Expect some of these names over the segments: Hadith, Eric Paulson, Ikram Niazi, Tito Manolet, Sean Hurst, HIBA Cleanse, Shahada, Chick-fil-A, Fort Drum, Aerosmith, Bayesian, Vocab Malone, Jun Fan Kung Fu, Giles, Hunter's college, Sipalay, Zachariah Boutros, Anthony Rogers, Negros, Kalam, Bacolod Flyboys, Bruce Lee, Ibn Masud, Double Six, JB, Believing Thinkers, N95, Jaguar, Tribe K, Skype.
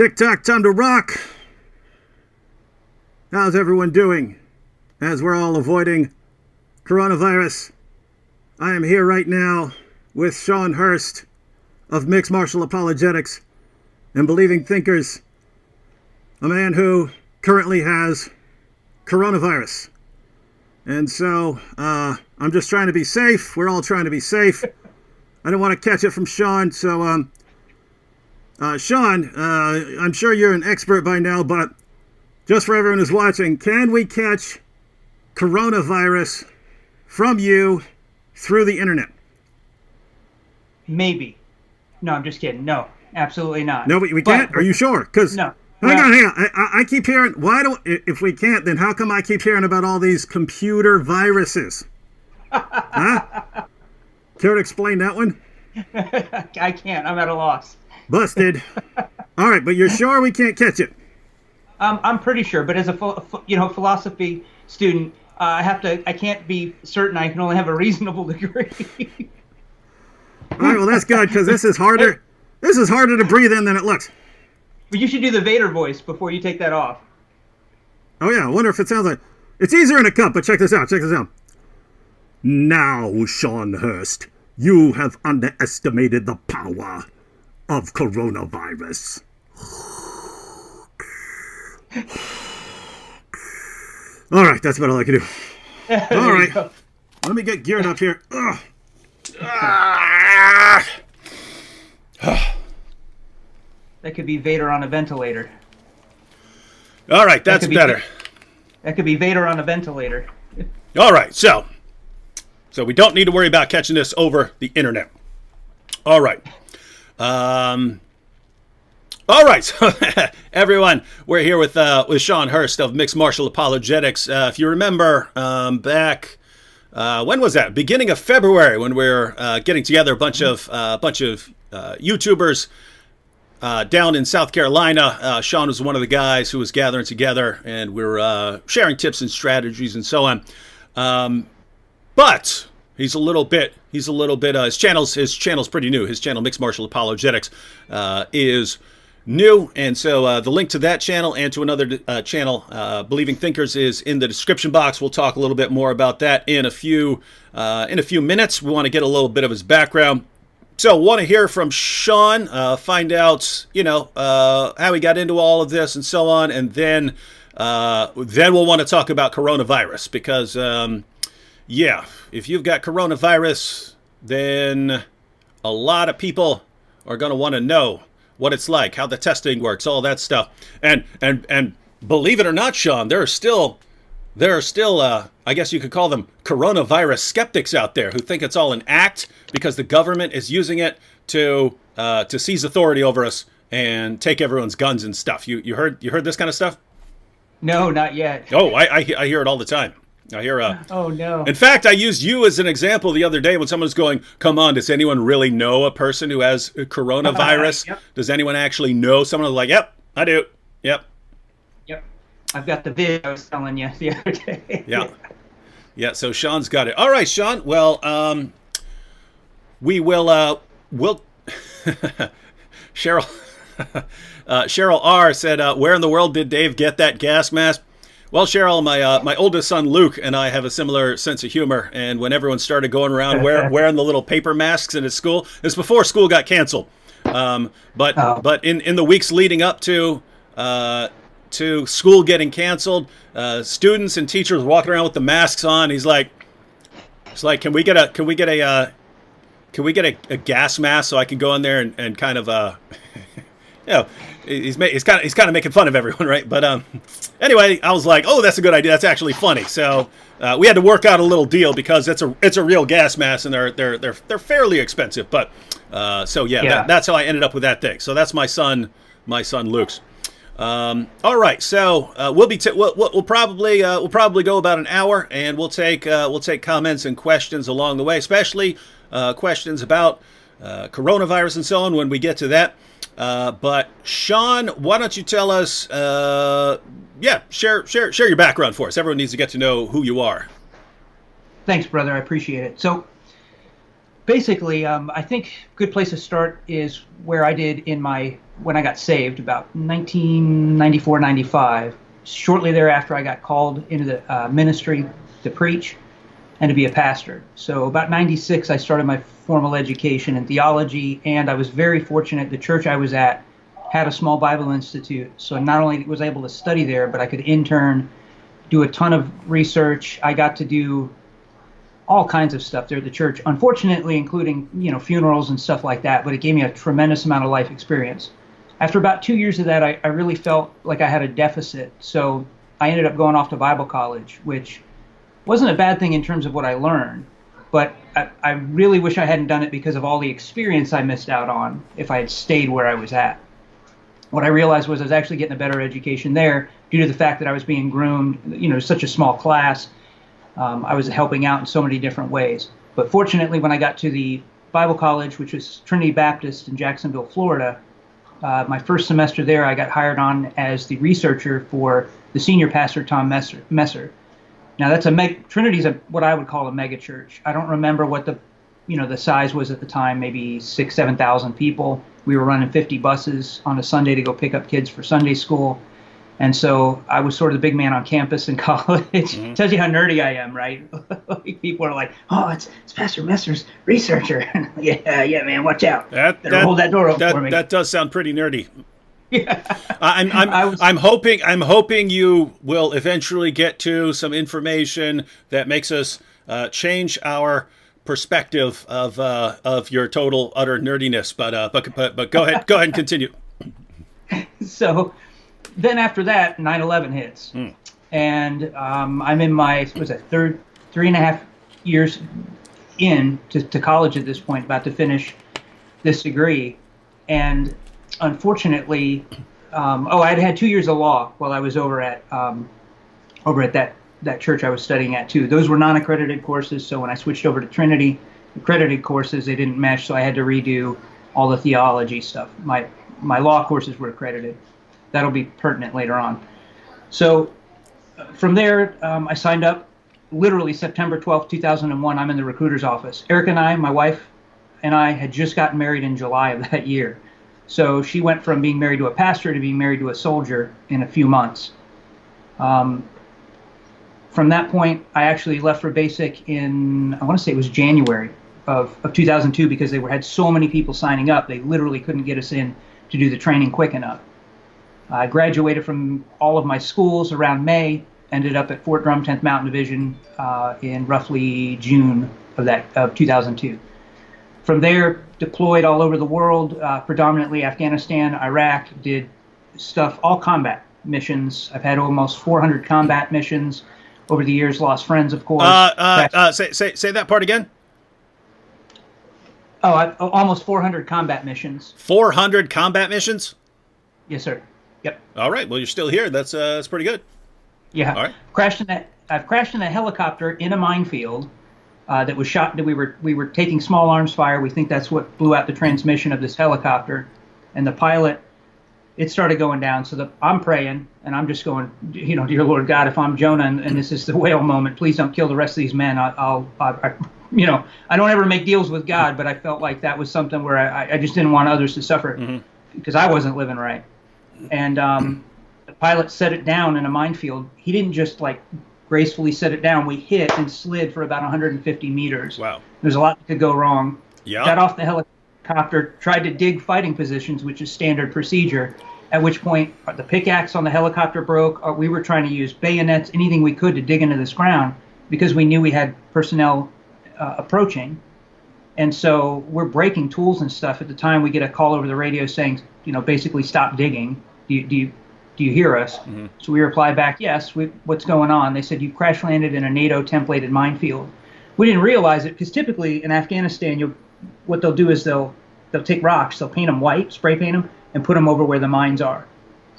TikTok, time to rock. How's everyone doing? As we're all avoiding coronavirus, I am here right now with Sean Hurst of Mixed Martial Apologetics and Believing Thinkers, a man who currently has coronavirus. And so I'm just trying to be safe. We're all trying to be safe. I don't want to catch it from Sean, so Sean, I'm sure you're an expert by now, but just for everyone who's watching, can we catch coronavirus from you through the internet? Maybe. No, I'm just kidding. No, absolutely not. No, we can't? Are you sure? Because no. Hang on. I keep hearing, if we can't, then how come I keep hearing about all these computer viruses? Huh? Care to explain that one? I can't. I'm at a loss. Busted. All right, but you're sure we can't catch it? I'm pretty sure, but as a philosophy student, I can't be certain. I can only have a reasonable degree. All right, well that's good, because this is harder. This is harder to breathe in than it looks. But you should do the Vader voice before you take that off. Oh yeah, I wonder if it sounds like it's easier in a cup. But check this out. Check this out. Now, Sean Hurst, you have underestimated the power of coronavirus. All right, that's about all I can do. All right, let me get geared up here. That could be Vader on a ventilator. All right, that's better. That could be Vader on a ventilator. All right, so we don't need to worry about catching this over the internet. All right. All right, so everyone, we're here with Sean Hurst of Mixed Martial Apologetics. If you remember back, when was that? Beginning of February, when we were getting together a bunch of YouTubers down in South Carolina. Sean was one of the guys who was gathering together, and we were sharing tips and strategies and so on. But his channel's pretty new. His channel, Mixed Martial Apologetics, is new. And so the link to that channel and to another channel, Believing Thinkers, is in the description box. We'll talk a little bit more about that in a few minutes. We want to get a little bit of his background. So want to hear from Sean, find out, how he got into all of this and so on. And then we'll want to talk about coronavirus, because yeah, if you've got coronavirus, then a lot of people are going to want to know what it's like, how the testing works, all that stuff. And believe it or not, Sean, there are still I guess you could call them coronavirus skeptics out there who think it's all an act because the government is using it to seize authority over us and take everyone's guns and stuff. You heard this kind of stuff? No, not yet. Oh, I hear it all the time. I hear oh no. In fact, I used you as an example the other day when someone was going, come on, does anyone really know a person who has coronavirus? Yep. Does anyone actually know someone? Like, yep, I do. Yep. Yep. I've got the video I was telling you the other day. Yeah. Yeah, so Sean's got it. All right, Sean. Well, we will we'll Cheryl Cheryl R said, where in the world did Dave get that gas mask? Well, Cheryl, my oldest son Luke and I have a similar sense of humor, and when everyone started going around wearing the little paper masks in his school, it's before school got canceled. But in the weeks leading up to school getting canceled, students and teachers walking around with the masks on. He's like, can we get a gas mask so I can go in there and kind of he's kind of making fun of everyone, right? But anyway, I was like, oh, that's a good idea. That's actually funny. So we had to work out a little deal, because it's a real gas mask, and they're fairly expensive. But so yeah, yeah. That's how I ended up with that thing. So that's my son Luke's. All right, so we'll probably go about an hour, and we'll take comments and questions along the way, especially questions about coronavirus and so on when we get to that. But Sean, why don't you tell us? Yeah, share your background for us. Everyone needs to get to know who you are. Thanks, brother. I appreciate it. So, basically, I think a good place to start is where I did in my when I got saved, about 1994, 95. Shortly thereafter, I got called into the ministry to preach and to be a pastor. So about 96, I started my formal education in theology, and I was very fortunate. The church I was at had a small Bible institute, so not only was I able to study there, but I could intern, do a ton of research. I got to do all kinds of stuff there at the church, unfortunately, including, you know, funerals and stuff like that, but it gave me a tremendous amount of life experience. After about 2 years of that, I really felt like I had a deficit, so I ended up going off to Bible college, which wasn't a bad thing in terms of what I learned, but I really wish I hadn't done it because of all the experience I missed out on if I had stayed where I was at. What I realized was I was actually getting a better education there due to the fact that I was being groomed, you know, such a small class. I was helping out in so many different ways. But fortunately, when I got to the Bible college, which was Trinity Baptist in Jacksonville, Florida, my first semester there, I got hired on as the researcher for the senior pastor, Tom Messer. Now, that's Trinity's what I would call a mega church. I don't remember what the size was at the time, maybe 6,000 to 7,000 people. We were running 50 buses on a Sunday to go pick up kids for Sunday school. And so I was sort of the big man on campus in college. Mm-hmm. Tells you how nerdy I am, right? People are like, "Oh, it's Pastor Messer's researcher." yeah, man, watch out. Better hold that door open for me. That does sound pretty nerdy. Yeah. I'm hoping you will eventually get to some information that makes us change our perspective of your total utter nerdiness. But go ahead and continue. So then after that, 9/11 hits, and I'm in my three and a half years into college at this point, about to finish this degree, and unfortunately, I'd had 2 years of law while I was over at that church I was studying at too. Those were non-accredited courses, so when I switched over to Trinity, accredited courses, they didn't mesh, so I had to redo all the theology stuff. My law courses were accredited. That'll be pertinent later on. So from there, I signed up literally September 12, 2001. I'm in the recruiter's office. Eric and I, my wife and I, had just gotten married in July of that year. So she went from being married to a pastor to being married to a soldier in a few months. From that point, I actually left for BASIC in, I want to say it was January of 2002, because they had so many people signing up, they literally couldn't get us in to do the training quick enough. I graduated from all of my schools around May, ended up at Fort Drum, 10th Mountain Division in roughly June of 2002. From there, deployed all over the world, predominantly Afghanistan, Iraq, did stuff, all combat missions. I've had almost 400 combat missions over the years, lost friends, of course. Say that part again. Oh, almost 400 combat missions. 400 combat missions? Yes, sir. Yep. All right. Well, you're still here. That's pretty good. Yeah. All right. I've crashed in a helicopter in a minefield that was shot. We were taking small arms fire. We think that's what blew out the transmission of this helicopter, and the pilot. It started going down. So I'm praying, and I'm just going, you know, dear Lord God, if I'm Jonah and this is the whale moment, please don't kill the rest of these men. I don't ever make deals with God, but I felt like that was something where I just didn't want others to suffer because I wasn't living right. And the pilot set it down in a minefield. He didn't just, like, gracefully set it down. We hit and slid for about 150 meters. Wow. There's a lot that could go wrong. Yeah. Got off the helicopter, tried to dig fighting positions, which is standard procedure, at which point the pickaxe on the helicopter broke. We were trying to use bayonets, anything we could to dig into this ground because we knew we had personnel approaching. And so we're breaking tools and stuff. At the time, we get a call over the radio saying, you know, basically stop digging. Do you hear us? Mm-hmm. So we reply back, yes, what's going on? They said, you crash landed in a NATO templated minefield. We didn't realize it because typically in Afghanistan, what they'll do is they'll take rocks, they'll paint them white, spray paint them, and put them over where the mines are.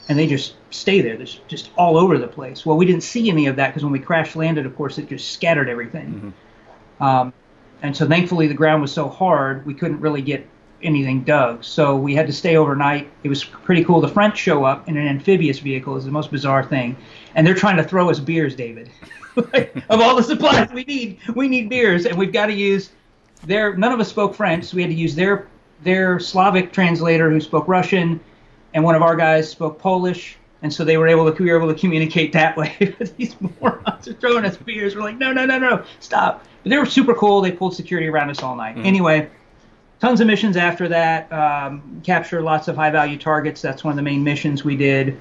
And they just stay there. They're just all over the place. Well, we didn't see any of that because when we crash landed, of course, it just scattered everything. Mm-hmm. And so thankfully the ground was so hard, we couldn't really get anything dug. So we had to stay overnight. It was pretty cool. The French show up in an amphibious vehicle. Is the most bizarre thing. And they're trying to throw us beers, David. Like, of all the supplies we need beers. And we've got to use their, none of us spoke French, so we had to use their Slavic translator who spoke Russian. and one of our guys spoke Polish, and so we were able to communicate that way. These morons are throwing us beers. We're like, no, no, no, no, stop. But they were super cool. They pulled security around us all night. Mm. Anyway, tons of missions after that. Capture lots of high-value targets. That's one of the main missions we did.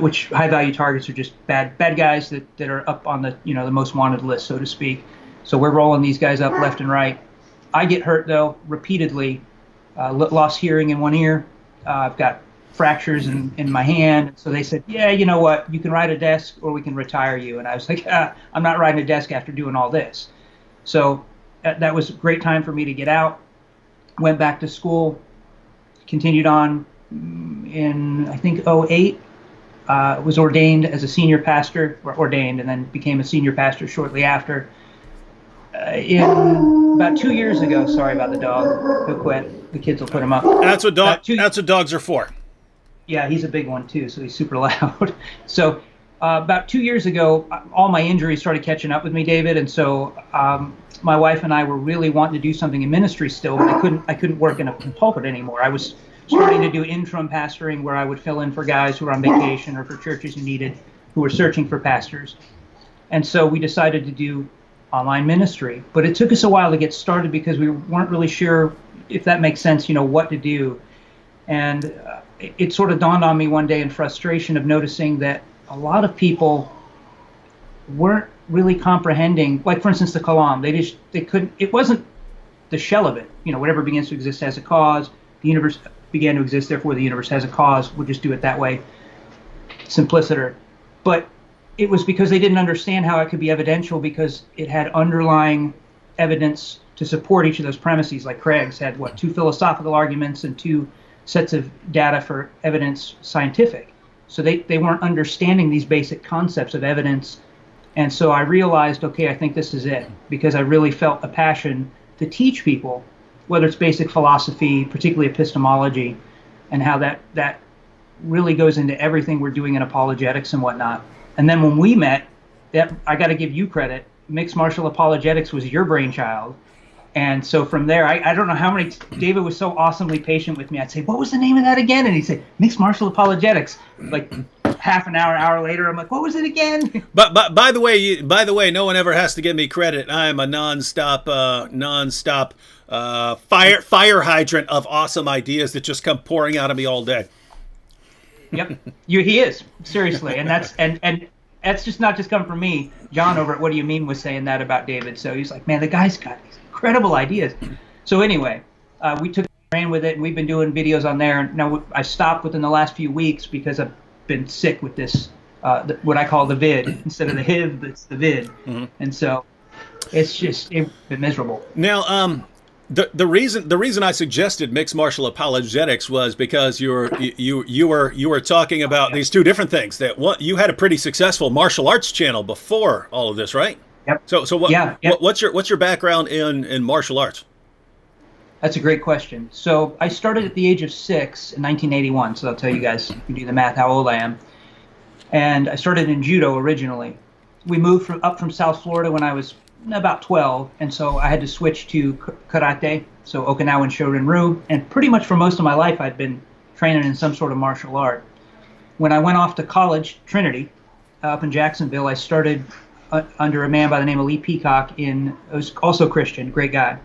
Which high-value targets are just bad guys that are up on the most wanted list, so to speak. So we're rolling these guys up left and right. I get hurt, though, repeatedly. Lost hearing in one ear. I've got fractures in my hand. So they said, yeah, you know what? You can ride a desk or we can retire you. And I was like, I'm not riding a desk after doing all this. So that was a great time for me to get out. Went back to school. Continued on in, I think, 2008. Was ordained as a senior pastor. Or ordained and then became a senior pastor shortly after. About 2 years ago, sorry about the dog who quit. The kids will put him up. That's what dogs are for. Yeah, he's a big one too, so he's super loud. So about 2 years ago, all my injuries started catching up with me, David, and so my wife and I were really wanting to do something in ministry still, but I couldn't work in a pulpit anymore. I was starting to do interim pastoring where I would fill in for guys who were on vacation or for churches who were searching for pastors. And so we decided to do online ministry, but it took us a while to get started because we weren't really sure, if that makes sense, what to do. And it sort of dawned on me one day in frustration of noticing that a lot of people weren't really comprehending, like, for instance, the Kalam. It wasn't the shell of it. Whatever begins to exist has a cause. The universe began to exist, therefore the universe has a cause. We'll just do it that way, simpliciter. But it was because they didn't understand how it could be evidential, because it had underlying evidence to support each of those premises. Like Craig's had, what, 2 philosophical arguments and 2 sets of data for evidence scientific. So they weren't understanding these basic concepts of evidence. And so I realized, okay, I think this is it, because I really felt a passion to teach people, whether it's basic philosophy, particularly epistemology, and how that really goes into everything we're doing in apologetics and whatnot. And then when we met, I got to give you credit. Mixed Martial Apologetics was your brainchild. And so from there, I don't know how many, David was so awesomely patient with me. I'd say, what was the name of that again? And he'd say, Mixed Martial Apologetics. Like half an hour later, I'm like, what was it again? But by the way, no one ever has to give me credit. I am a nonstop fire hydrant of awesome ideas that just come pouring out of me all day. Yep, he is, seriously, and that's just not just come from me. John over at What Do You Mean was saying that about David, so he's like, man, the guy's got these incredible ideas. So anyway, we ran with it, and we've been doing videos on there. And now I stopped within the last few weeks because I've been sick with this, what I call the vid instead of the HIV, it's the vid, and so it's just been miserable. Now, The reason I suggested Mixed Martial Apologetics was because you were talking about these two different things. That one, you had a pretty successful martial arts channel before all of this, right? Yep. So what, yeah, yep. What's your background in martial arts? That's a great question. So I started at the age of 6 in 1981. So I'll tell you guys, you do the math, how old I am. And I started in judo originally. We moved up from South Florida when I was about 12, and so I had to switch to karate, so Okinawan Shorinru, and pretty much for most of my life I'd been training in some sort of martial art. When I went off to college, Trinity, up in Jacksonville, I started under a man by the name of Lee Peacock, who's also Christian, great guy,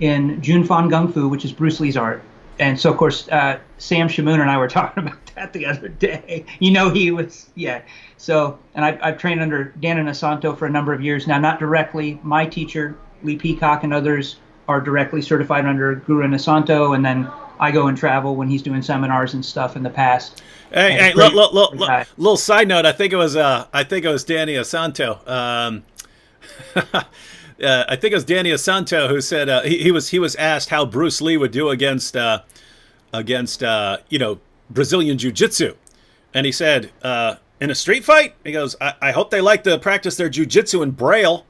in Jun Fan Kung Fu, which is Bruce Lee's art. And so, of course, Sam Shamoon and I were talking about that the other day. He was, yeah. So, and I've trained under Dan Inosanto for a number of years now, not directly. My teacher, Lee Peacock, and others are directly certified under Guru Inosanto, and then I go and travel when he's doing seminars and stuff in the past. Hey, look, little side note. I think it was Dan Inosanto. I think it was Dan Inosanto who said he was asked how Bruce Lee would do against Brazilian jiu-jitsu, and he said in a street fight, he goes, I hope they like to practice their jiu-jitsu in Braille.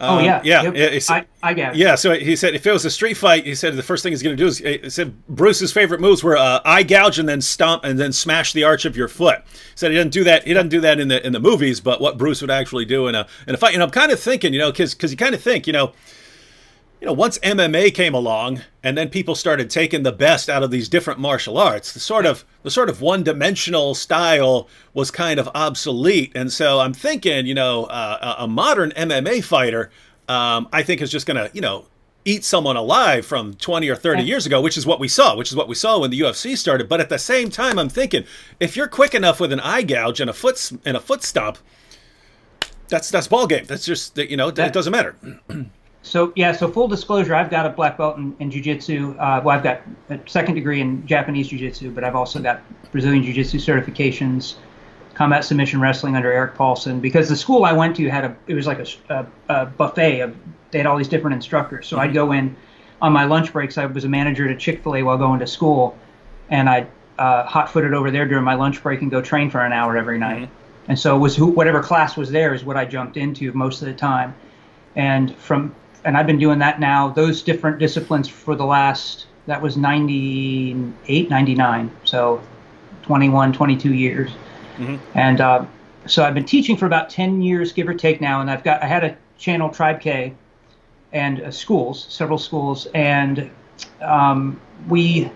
I get it. Yeah, so he said if it was a street fight, he said the first thing he's going to do is, he said Bruce's favorite moves were eye gouge and then stomp and then smash the arch of your foot. He said he doesn't do that. He doesn't do that in the movies, but what Bruce would actually do in a fight. And I'm kind of thinking, because you kind of think, you know, once MMA came along and then people started taking the best out of these different martial arts, the sort of one-dimensional style was kind of obsolete. And so I'm thinking, you know, a modern MMA fighter, I think is just going to, you know, eat someone alive from 20 or 30 years ago, which is what we saw, when the UFC started. But at the same time, I'm thinking, if you're quick enough with an eye gouge and a foot stomp, that's ball game. That's just, you know, it doesn't matter. So, yeah, so full disclosure, I've got a black belt in jiu-jitsu. Well, I've got a second degree in Japanese jiu-jitsu, but I've also got Brazilian jiu-jitsu certifications, combat submission wrestling under Eric Paulson, because the school I went to had it was like a buffet of, they had all these different instructors. So I'd go in on my lunch breaks. I was a manager at Chick-fil-A while going to school, and I'd hot-footed over there during my lunch break and go train for an hour every night. And so it was whatever class was there is what I jumped into most of the time. And I've been doing that now, those different disciplines for the last, that was 98, 99, so 21, 22 years. And so I've been teaching for about 10 years, give or take now, and I had a channel, Tribe K, and schools, several schools, and we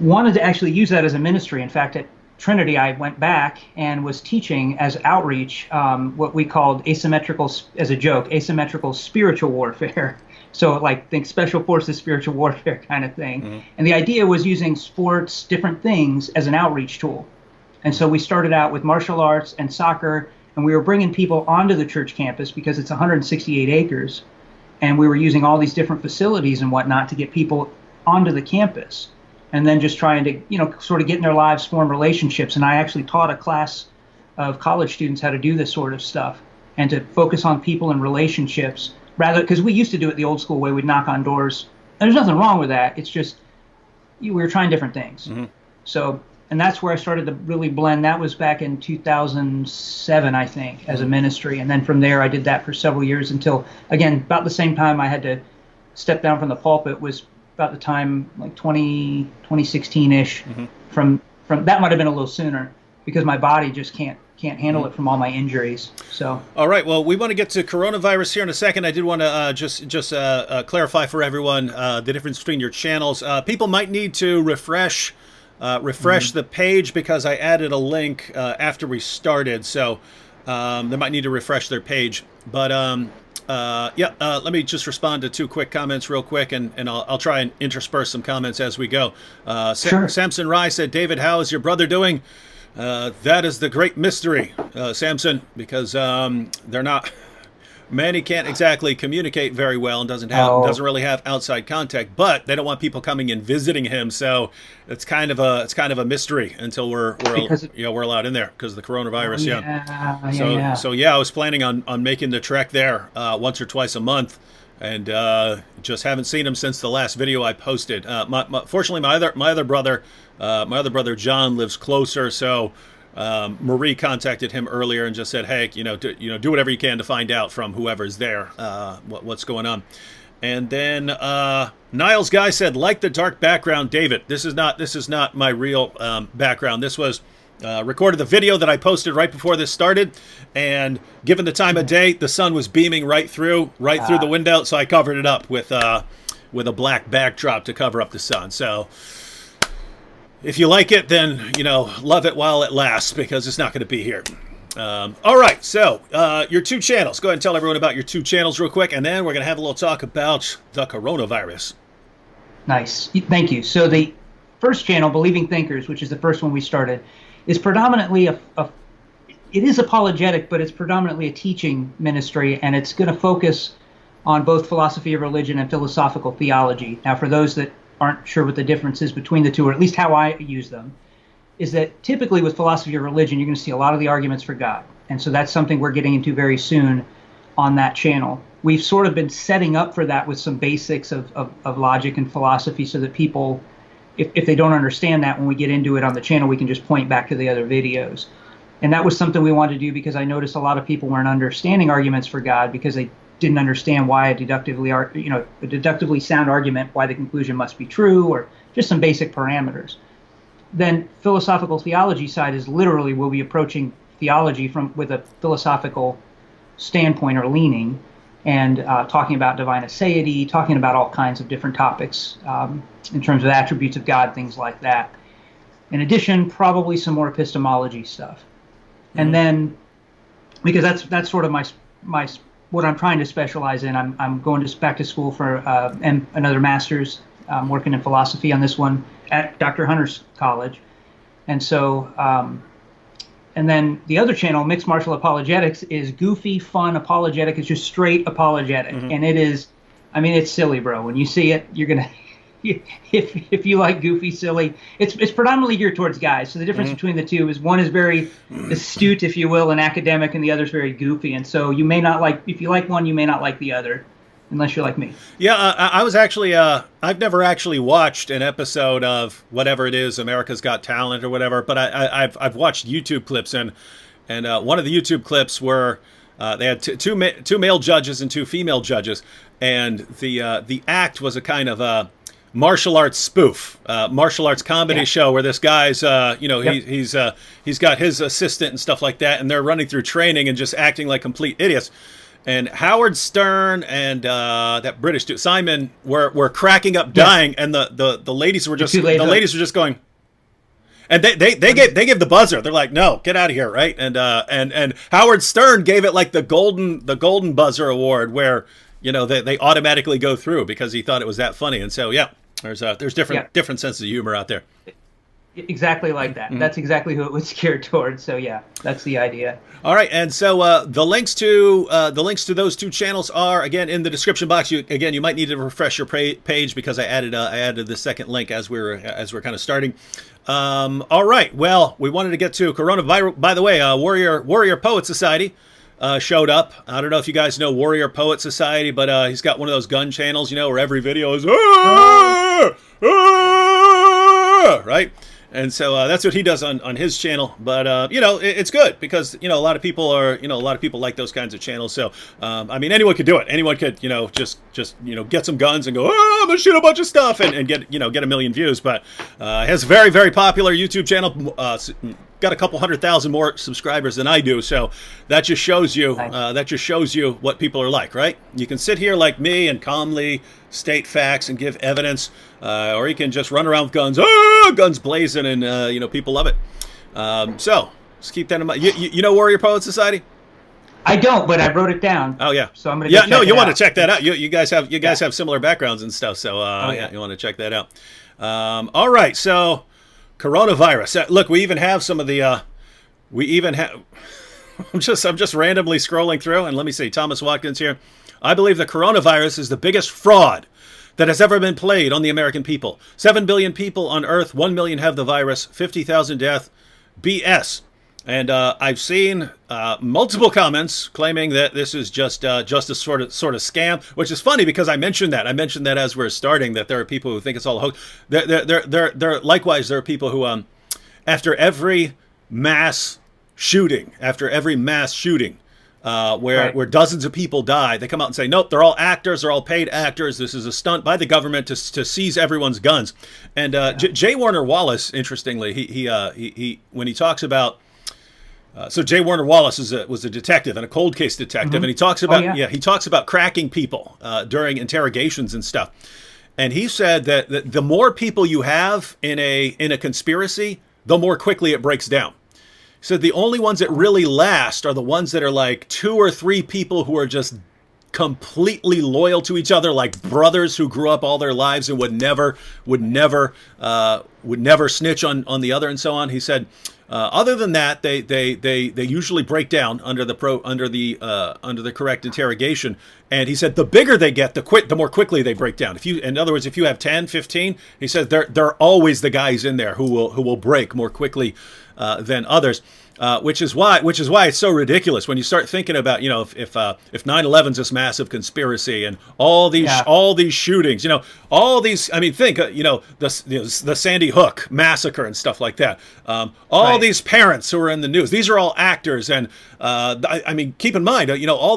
wanted to actually use that as a ministry. In fact, at Trinity, I went back and was teaching as outreach what we called asymmetrical, as a joke, asymmetrical spiritual warfare. So like think special forces, spiritual warfare kind of thing. And the idea was using sports, different things as an outreach tool. And so we started out with martial arts and soccer, and we were bringing people onto the church campus because it's 168 acres. And we were using all these different facilities and whatnot to get people onto the campus. And then just trying to, you know, sort of get in their lives, form relationships. And I actually taught a class of college students how to do this sort of stuff and to focus on people and relationships rather, because we used to do it the old school way. We'd knock on doors. And there's nothing wrong with that. It's just we were trying different things. So, and that's where I started to really blend. That was back in 2007, I think, as a ministry. And then from there, I did that for several years until, again, about the same time I had to step down from the pulpit was about the time like 2016-ish. From that might have been a little sooner because my body just can't handle it from all my injuries. So all right, well, we want to get to coronavirus here in a second. I did want to just clarify for everyone the difference between your channels. People might need to refresh the page because I added a link after we started, so they might need to refresh their page. But let me just respond to two quick comments real quick, and I'll try and intersperse some comments as we go. Sure. Samson Rye said, David, how is your brother doing? That is the great mystery, Samson, because they're not... Manny can't exactly communicate very well and doesn't really have outside contact, but they don't want people coming and visiting him, so it's kind of a mystery until we're allowed in there because of the coronavirus. So I was planning on making the trek there once or twice a month, and just haven't seen him since the last video I posted. Fortunately, my other brother John lives closer, so. Marie contacted him earlier and just said, hey, do whatever you can to find out from whoever's there what's going on. And then Niles Guy said, like the dark background, David. This is not my real background. This was recorded the video that I posted right before this started, and given the time of day, the sun was beaming right through the window, so I covered it up with a black backdrop to cover up the sun. So if you like it, then, you know, love it while it lasts, because it's not going to be here. All right, so your two channels. Go ahead and tell everyone about your two channels real quick, and then we're going to have a little talk about the coronavirus. Nice. Thank you. So the first channel, Believing Thinkers, which is the first one we started, is predominantly it is apologetic, but it's predominantly a teaching ministry, and it's going to focus on both philosophy of religion and philosophical theology. Now, for those that aren't sure what the difference is between the two, or at least how I use them, is that typically with philosophy of religion, you're going to see a lot of the arguments for God. And so that's something we're getting into very soon on that channel. We've sort of been setting up for that with some basics of logic and philosophy so that people, if they don't understand that, when we get into it on the channel, we can just point back to the other videos. And that was something we wanted to do because I noticed a lot of people weren't understanding arguments for God because they didn't understand why a deductively sound argument, why the conclusion must be true, or just some basic parameters. Then philosophical theology side is literally we'll be approaching theology with a philosophical standpoint or leaning, and talking about divine aseity, talking about all kinds of different topics in terms of attributes of God, things like that. In addition, probably some more epistemology stuff. And then, because that's sort of my what I'm trying to specialize in, I'm going back to school for another master's. I'm working in philosophy on this one at Dr. Hunter's college. And so, and then the other channel, Mixed Martial Apologetics, is goofy, fun, apologetic. It's just straight apologetic. And it is, I mean, it's silly, bro. When you see it, you're going to... If you like goofy, silly, it's predominantly geared towards guys. So the difference between the two is one is very astute, if you will, and academic, and the other is very goofy. And so you may not like, if you like one, you may not like the other, unless you're like me. Yeah, I was actually, I've never actually watched an episode of whatever it is, America's Got Talent or whatever, but I've watched YouTube clips, and one of the YouTube clips where they had two male judges and two female judges, and the act was a kind of a martial arts spoof, martial arts comedy show where this guy's, you know, he's got his assistant and stuff like that, and they're running through training and just acting like complete idiots. And Howard Stern and that British dude Simon were cracking up, dying, and the ladies were just going, and they gave the buzzer. They're like, no, get out of here, right? And Howard Stern gave it like the golden buzzer award, where, you know, they automatically go through because he thought it was that funny. And so, yeah, there's different senses of humor out there. Exactly like that. That's exactly who it was geared towards. So yeah, that's the idea. All right, and so the links to those two channels are again in the description box. You might need to refresh your page because I added the second link as we're kind of starting. All right, well, we wanted to get to coronavirus. By the way, Warrior Poet Society showed up. I don't know if you guys know Warrior Poet Society, but he's got one of those gun channels, you know, where every video is right. And so that's what he does on his channel. But you know, it's good because, you know, a lot of people like those kinds of channels. So I mean, anyone could do it. Anyone could, you know, just you know, get some guns and go, oh, I'm gonna shoot a bunch of stuff and get, you know, get 1 million views. But has a very, very popular YouTube channel. Got a couple 100,000 more subscribers than I do, so that just shows you what people are like, right? You can sit here like me and calmly state facts and give evidence, or you can just run around with guns, guns blazing, and you know, people love it. So just keep that in mind. You know Warrior Poet Society? I don't, but I wrote it down. Oh yeah. So I'm gonna you want to check that out. You guys have similar backgrounds and stuff, so you want to check that out. All right, so. Coronavirus. Look, we even have some of the. I'm just randomly scrolling through, and let me see. Thomas Watkins here. I believe the coronavirus is the biggest fraud that has ever been played on the American people. 7 billion people on Earth. 1 million have the virus. 50,000 death. BS. And I've seen multiple comments claiming that this is just a sort of scam, which is funny because I mentioned that as we're starting, that there are people who think it's all a hoax. Likewise, there are people who, after every mass shooting, where dozens of people die, they come out and say, nope, they're all actors, they're all paid actors. This is a stunt by the government to seize everyone's guns. And J. Warner Wallace, interestingly, he when he talks about so J. Warner Wallace was a detective and a cold case detective, and he talks about he talks about cracking people during interrogations and stuff. And he said that the more people you have in a conspiracy, the more quickly it breaks down. So the only ones that really last are the ones that are like 2 or 3 people who are just completely loyal to each other, like brothers who grew up all their lives and would never snitch on the other and so on. He said. Other than that, they usually break down under the correct interrogation. And he said the bigger they get, the more quickly they break down. In other words, if you have 10, 15, he says they're always the guys in there who will break more quickly than others. Which is why it's so ridiculous when you start thinking about, you know, if 9/11 is this massive conspiracy and all these shootings, you know, all these, I mean, think, you know, the Sandy Hook massacre and stuff like that. All these parents who are in the news, these are all actors. And I mean, keep in mind, you know, all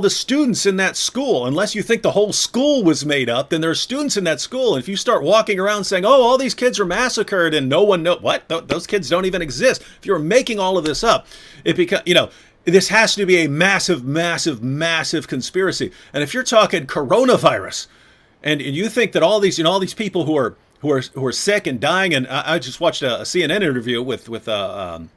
the students in that school, unless you think the whole school was made up, then there are students in that school. And if you start walking around saying, oh, all these kids are massacred and no one knows, what? Those kids don't even exist. If you're making all of this up, it becomes, you know, This has to be a massive, massive, massive conspiracy. And if you're talking coronavirus, and you think that all these, you know, all these people who are sick and dying, and I just watched a CNN interview with a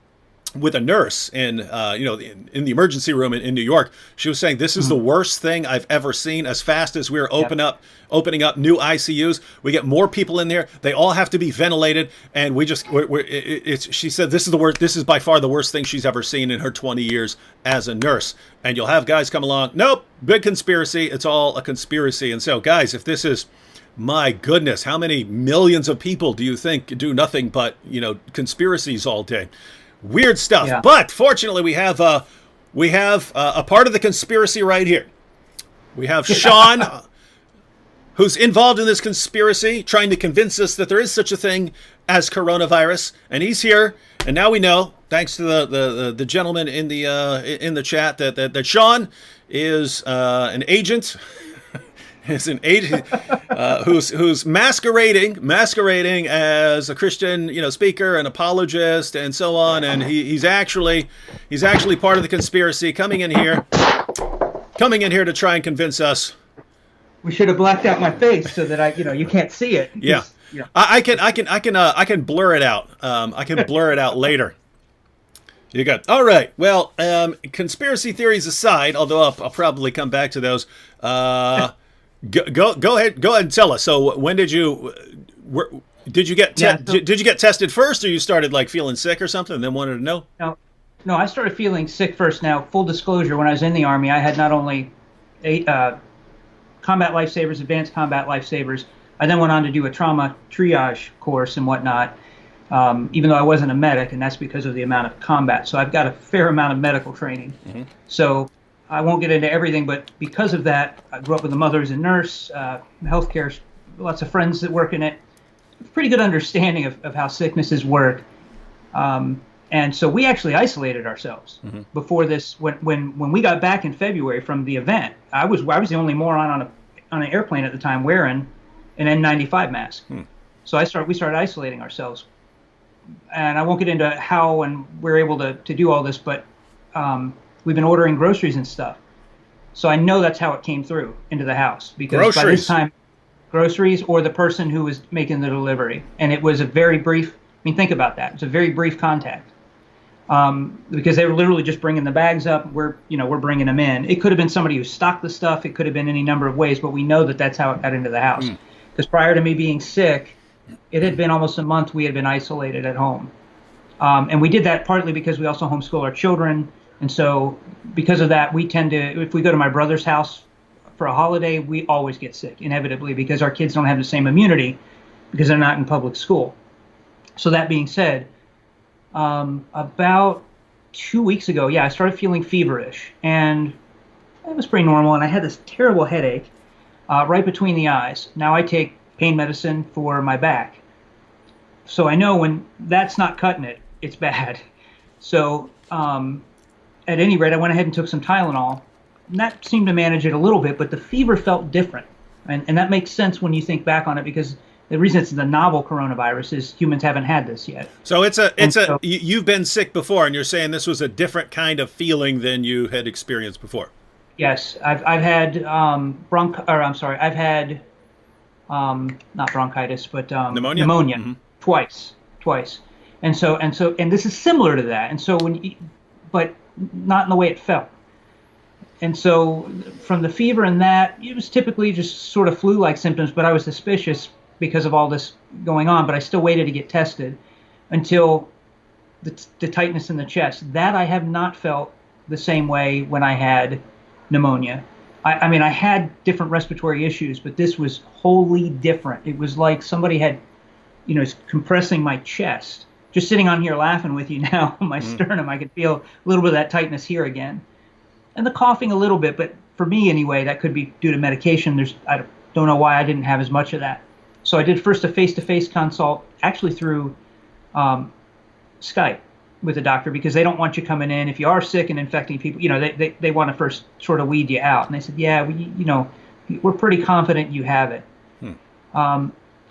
nurse in the emergency room in New York. She was saying, this is the worst thing I've ever seen. As fast as we're opening up new ICUs, we get more people in there. They all have to be ventilated. And we just, she said, this is the worst. This is by far the worst thing she's ever seen in her 20 years as a nurse. And you'll have guys come along. Nope. Big conspiracy. It's all a conspiracy. And so guys, if this is, my goodness, how many millions of people do you think do nothing but, you know, conspiracies all day? Weird stuff, yeah. But fortunately, we have a part of the conspiracy right here. We have Sean, who's involved in this conspiracy, trying to convince us that there is such a thing as coronavirus, and he's here. And now we know, thanks to the gentleman in the chat, that Sean is an agent. Is an agent who's masquerading as a Christian, you know, speaker and apologist and so on, and he's actually part of the conspiracy, coming in here to try and convince us. We should have blacked out my face so that I, you know, you can't see it. Yeah, yeah. I can blur it out. I can blur it out later. You got all right. Well, conspiracy theories aside, although I'll probably come back to those. Go ahead and tell us. So when did you get tested first, or you started like feeling sick or something and then wanted to know? No, I started feeling sick first. Now, full disclosure, when I was in the Army, I had not only combat lifesavers, advanced combat lifesavers. I then went on to do a trauma triage course and whatnot, even though I wasn't a medic, and that's because of the amount of combat. So I've got a fair amount of medical training. Mm-hmm. So I won't get into everything, but because of that, I grew up with a mother who's a nurse, healthcare, lots of friends that work in it. Pretty good understanding of how sicknesses work. And so we actually isolated ourselves before this. When we got back in February from the event, I was the only moron on an airplane at the time wearing an N95 mask. Hmm. So we started isolating ourselves. And I won't get into how and we're able to do all this, but we've been ordering groceries and stuff. So I know that's how it came through into the house, because by this time, groceries or the person who was making the delivery. And it was a very brief, I mean, think about that. It's a very brief contact, because they were literally just bringing the bags up. We're bringing them in. It could have been somebody who stocked the stuff. It could have been any number of ways, but we know that that's how it got into the house. Because prior to me being sick, it had been almost a month we had been isolated at home. And we did that partly because we also homeschool our children. And so because of that, we tend to, if we go to my brother's house for a holiday, we always get sick, inevitably, because our kids don't have the same immunity because they're not in public school. So that being said, about 2 weeks ago, I started feeling feverish, and it was pretty normal. And I had this terrible headache right between the eyes. Now I take pain medicine for my back. So I know when that's not cutting it, it's bad. So, at any rate, I went ahead and took some Tylenol, and that seemed to manage it a little bit, but the fever felt different. And that makes sense when you think back on it, because the reason it's the novel coronavirus is humans haven't had this yet. So you've been sick before, and you're saying this was a different kind of feeling than you had experienced before. Yes, I've had not bronchitis, but pneumonia twice. And this is similar to that. But not in the way it felt. And so from the fever and that, it was typically just sort of flu-like symptoms, but I was suspicious because of all this going on, but I still waited to get tested until the tightness in the chest. That I have not felt the same way when I had pneumonia. I mean, I had different respiratory issues, but this was wholly different. It was like somebody had, you know, is compressing my chest. Just sitting on here laughing with you now on my sternum, I could feel a little bit of that tightness here again. And the coughing a little bit, but for me anyway, that could be due to medication. I don't know why I didn't have as much of that. So I did first a face-to-face consult, actually through Skype with a doctor, because they don't want you coming in. If you are sick and infecting people, you know, they want to first sort of weed you out. And they said, yeah, we're pretty confident you have it.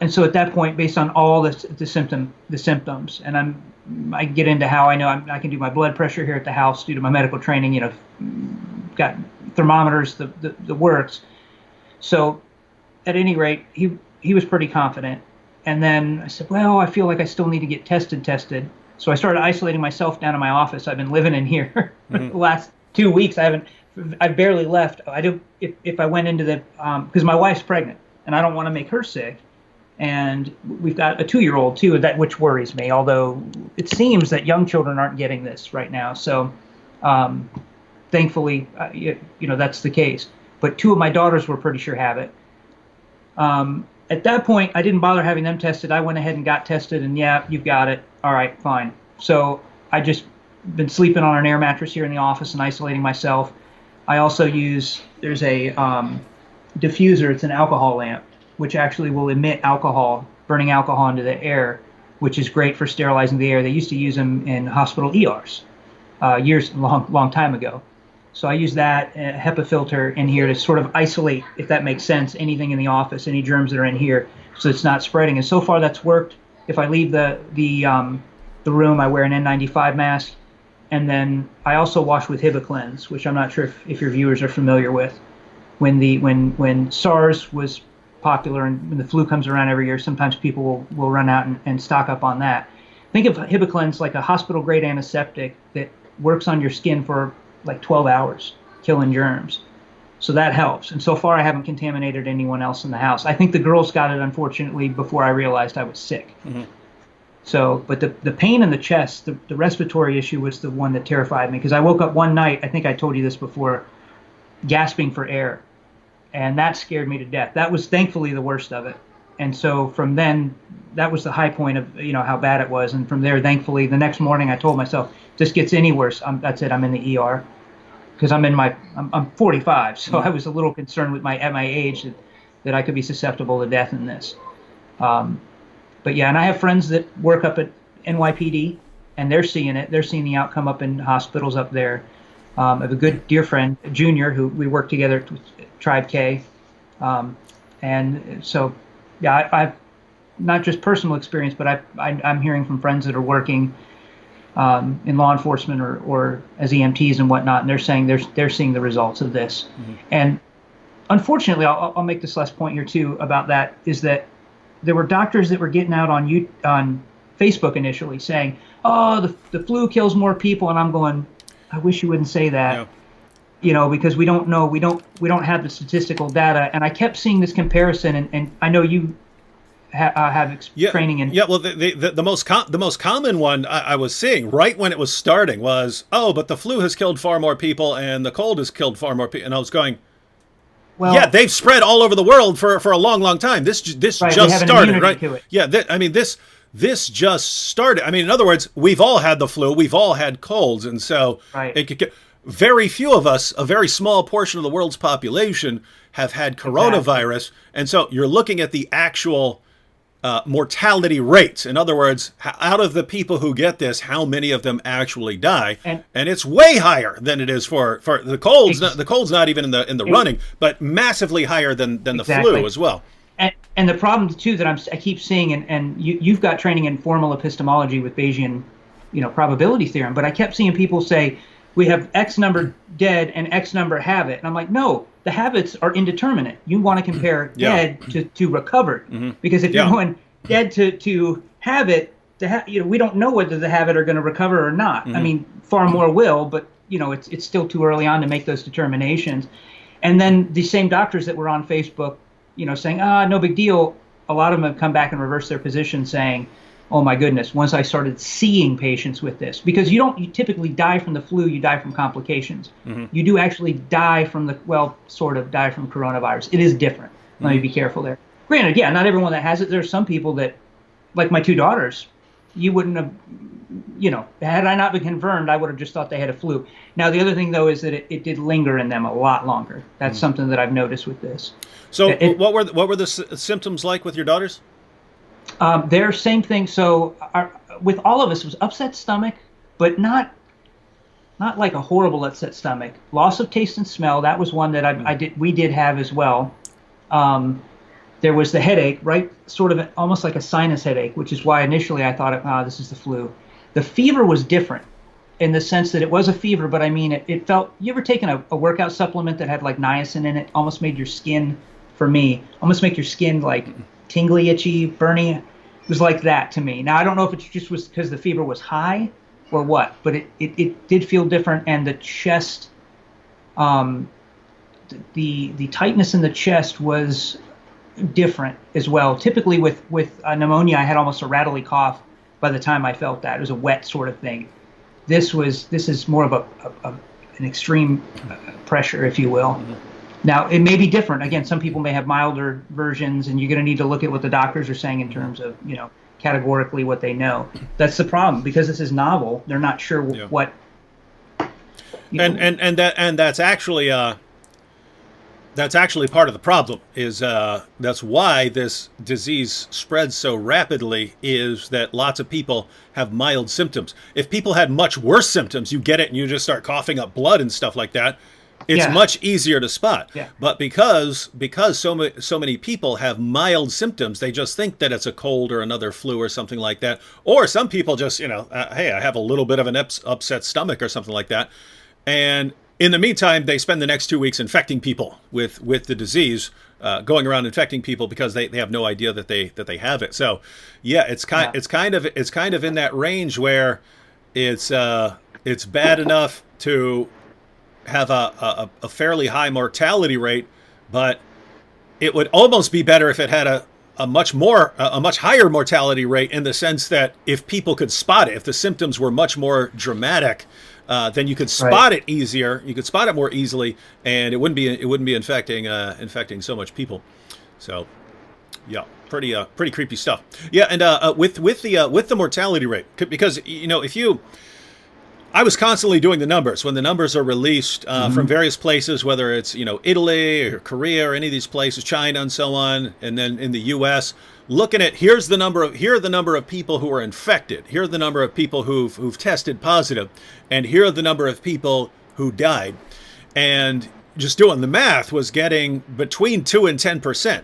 And so at that point, based on all the symptoms, and I'm I get into how I know I can do my blood pressure here at the house due to my medical training. You know, got thermometers, the works. So at any rate, he was pretty confident. And then I said, well, I feel like I still need to get tested. So I started isolating myself down in my office. I've been living in here for the last 2 weeks. I barely left. I do if I went into the because my wife's pregnant and I don't want to make her sick. And we've got a 2-year-old too, that which worries me, although it seems that young children aren't getting this right now. So thankfully, you know, that's the case. But 2 of my daughters were pretty sure have it. At that point, I didn't bother having them tested. I went ahead and got tested, and yeah, you've got it. All right, fine. So I just been sleeping on an air mattress here in the office and isolating myself. I also use, there's a diffuser. It's an alcohol lamp, which actually will emit alcohol, burning alcohol into the air, which is great for sterilizing the air. They used to use them in hospital ERs years, long time ago. So I use that HEPA filter in here to sort of isolate, if that makes sense, anything in the office, any germs that are in here, so it's not spreading. And so far that's worked. If I leave the room, I wear an N95 mask. And then I also wash with HIBA Cleanse, which I'm not sure if your viewers are familiar with. When SARS was popular and when the flu comes around every year, sometimes people will run out and stock up on that. Think of HIBA Cleanse like a hospital-grade antiseptic that works on your skin for like 12 hours, killing germs. So that helps. And so far, I haven't contaminated anyone else in the house. I think the girls got it, unfortunately, before I realized I was sick. Mm-hmm. So, but the pain in the chest, the respiratory issue was the one that terrified me, because I woke up one night, I think I told you this before, gasping for air. And that scared me to death. That was thankfully the worst of it. And so from then, that was the high point of, you know, how bad it was. And from there, thankfully, the next morning I told myself, if this gets any worse, that's it, I'm in the ER. Because I'm 45, so I was a little concerned with at my age that I could be susceptible to death in this. But yeah, and I have friends that work up at NYPD, and they're seeing it. They're seeing the outcome up in hospitals up there. I have a good dear friend, Junior, who we work together at Tribe K. And so, yeah, I've not just personal experience, but I'm hearing from friends that are working in law enforcement or as EMTs and whatnot, and they're saying they're seeing the results of this. Mm-hmm. And unfortunately, I'll make this last point here too about that, is that there were doctors that were getting out on Facebook initially saying, oh, the flu kills more people. And I'm going, I wish you wouldn't say that, no. You know, because we don't know. We don't have the statistical data. And I kept seeing this comparison. And I know you have training in. Yeah, well, the most common one I was seeing right when it was starting was, oh, but the flu has killed far more people and the cold has killed far more people. And I was going, well, yeah, they've spread all over the world for a long, long time. This right, just started, right? Yeah, I mean, this just started. I mean, in other words, we've all had the flu, we've all had colds, and so right. It could get, very few of us, a very small portion of the world's population, have had coronavirus, exactly. And so you're looking at the actual mortality rates. In other words, out of the people who get this, how many of them actually die? And it's way higher than it is for the colds. The cold's not even in the running, but massively higher than exactly. The flu as well. And the problem too that I keep seeing, and you've got training in formal epistemology with Bayesian, you know, probability theorem. But I kept seeing people say we have X number dead and X number have it, and I'm like, no. The habits are indeterminate. You want to compare dead to recovered, because if you're going dead to have it, you know, we don't know whether the habit are going to recover or not. I mean, far more will, but you know, it's still too early on to make those determinations. And then the same doctors that were on Facebook, you know, saying no big deal, a lot of them have come back and reversed their position, saying, oh my goodness, once I started seeing patients with this, because you typically die from the flu, you die from complications. You do actually die from sort of die from coronavirus. It is different. Let me be careful there. Granted, yeah, not everyone that has it. There's some people that, like my 2 daughters, you wouldn't have, you know, had I not been confirmed, I would have just thought they had a flu. Now, the other thing, though, is that it did linger in them a lot longer. That's something that I've noticed with this. So what were the symptoms like with your daughters? They're same thing. So with all of us, it was upset stomach, but not like a horrible upset stomach. Loss of taste and smell. That was one that we did have as well. There was the headache, right? Sort of almost like a sinus headache, which is why initially I thought, this is the flu. The fever was different in the sense that it was a fever, but I mean, it felt, you ever taken a workout supplement that had like niacin in it? Almost made your skin, for me, almost make your skin like tingly, itchy, burning. It was like that to me. Now, I don't know if it just was because the fever was high or what, but it did feel different. And the chest, the tightness in the chest was different as well. Typically with pneumonia, I had almost a rattly cough by the time I felt that. It was a wet sort of thing. This is more of an extreme pressure, if you will. Now, it may be different. Again, some people may have milder versions, and you're going to need to look at what the doctors are saying in terms of, you know, categorically what they know. That's the problem, because this is novel. They're not sure what. And that's actually part of the problem. Is that's why this disease spreads so rapidly. Is that lots of people have mild symptoms. If people had much worse symptoms, you get it and you just start coughing up blood and stuff like that. It's much easier to spot, but because so many people have mild symptoms, they just think that it's a cold or another flu or something like that. Or some people just, you know, hey, I have a little bit of an upset stomach or something like that. And in the meantime, they spend the next 2 weeks infecting people with the disease, going around infecting people because they have no idea that they have it. So, yeah, it's kind of in that range where it's bad enough to have a fairly high mortality rate, but it would almost be better if it had a much higher mortality rate, in the sense that if people could spot it, if the symptoms were much more dramatic, then you could spot it easier, you could spot it more easily, and it wouldn't be infecting so much people. So yeah, pretty creepy stuff. Yeah, and with the mortality rate, because, you know, I was constantly doing the numbers when the numbers are released from various places, whether it's, you know, Italy or Korea or any of these places, China and so on, and then in the U.S., looking at here are the number of people who are infected, here are the number of people who've tested positive, and here are the number of people who died, and just doing the math was getting between 2% and 10%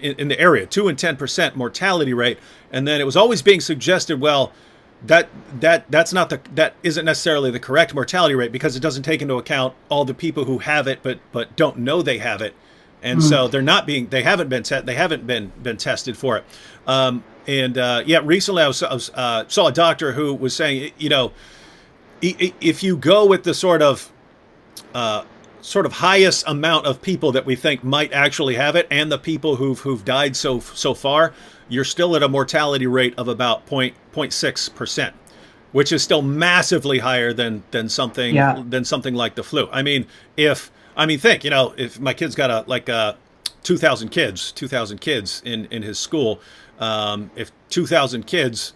in the area, 2% and 10% mortality rate, and then it was always being suggested, well, that isn't necessarily the correct mortality rate, because it doesn't take into account all the people who have it but don't know they have it, and so they haven't been tested for it. Recently I saw a doctor who was saying, you know, if you go with the sort of highest amount of people that we think might actually have it, and the people who've died so far, you're still at a mortality rate of about 0.6%, which is still massively higher than something like the flu. I mean, think, you know, if my kid's got like 2,000 kids in his school, if 2,000 kids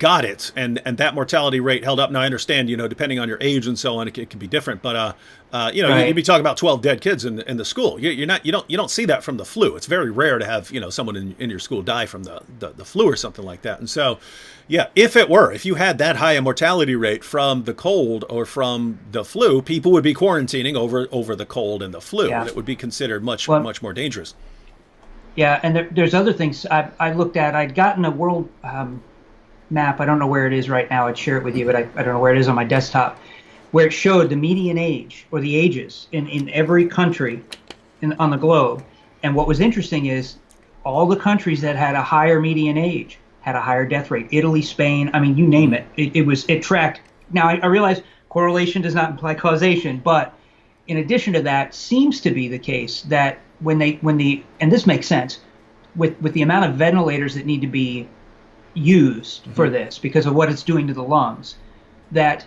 got it and that mortality rate held up. Now I understand, you know, depending on your age and so on, it can be different, but you know, you'd be talking about 12 dead kids in the school. You don't see that from the flu. It's very rare to have, you know, someone in your school die from the flu or something like that. And so, yeah, if you had that high a mortality rate from the cold or from the flu, people would be quarantining over the cold and the flu, and it would be considered much more dangerous. Yeah, and there's other things I looked at. I'd gotten a world map. I don't know where it is right now. I'd share it with you, but I don't know where it is on my desktop, where it showed the median age, or the ages, in every country on the globe. And what was interesting is all the countries that had a higher median age had a higher death rate. Italy, Spain, I mean, you name it. It tracked. Now, I realize correlation does not imply causation, but in addition to that, seems to be the case that when the and this makes sense, with the amount of ventilators that need to be used for this because of what it's doing to the lungs, that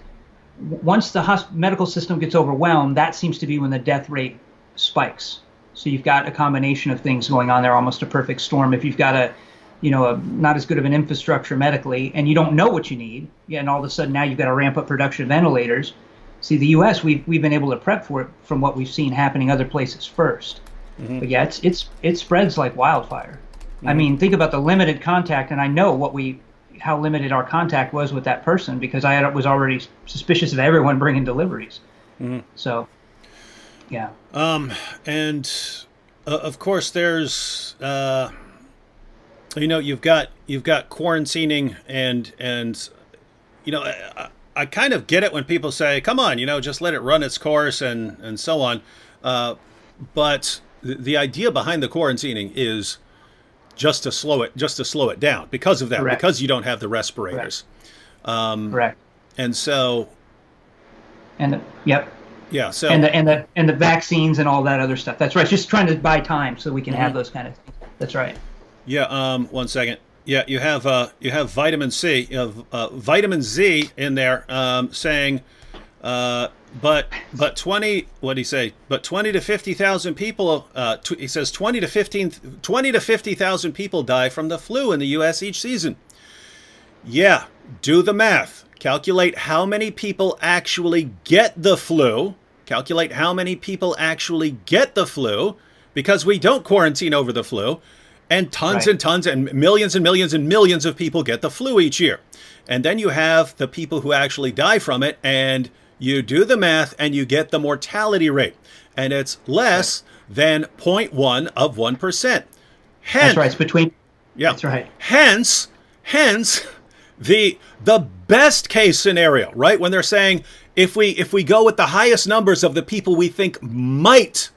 once the medical system gets overwhelmed, that seems to be when the death rate spikes. So you've got a combination of things going on there, almost a perfect storm. If you've got a not as good of an infrastructure medically, and you don't know what you need, and all of a sudden now you've got to ramp up production of ventilators. See, the U.S., we've been able to prep for it from what we've seen happening other places first. But yeah, it spreads like wildfire. I mean, think about the limited contact, and I know how limited our contact was with that person, because I was already suspicious of everyone bringing deliveries. So, yeah. Of course, there's, you know, you've got quarantining and you know, I kind of get it when people say, come on, you know, just let it run its course and so on. But the idea behind the quarantining is just to slow it down because of that, correct, because you don't have the respirators. Correct. Correct. And so. And the, yep. Yeah. So and the vaccines and all that other stuff. That's right. Just trying to buy time so we can have those kind of things. That's right. Yeah. 1 second. Yeah. You have vitamin C, you have, vitamin Z in there, saying, but 20, what'd he say? But 20 to 50,000 people, he says 20 to 50,000 people die from the flu in the U.S. each season. Yeah. Do the math. Calculate how many people actually get the flu. Calculate how many people actually get the flu, because we don't quarantine over the flu. And tons, right, and tons and millions and millions and millions of people get the flu each year. And then you have the people who actually die from it, and you do the math and you get the mortality rate. And it's less, right, than 0.1 of 1%. That's right. It's between. Yeah. That's right. Hence the best case scenario, right? When they're saying if we go with the highest numbers of the people we think might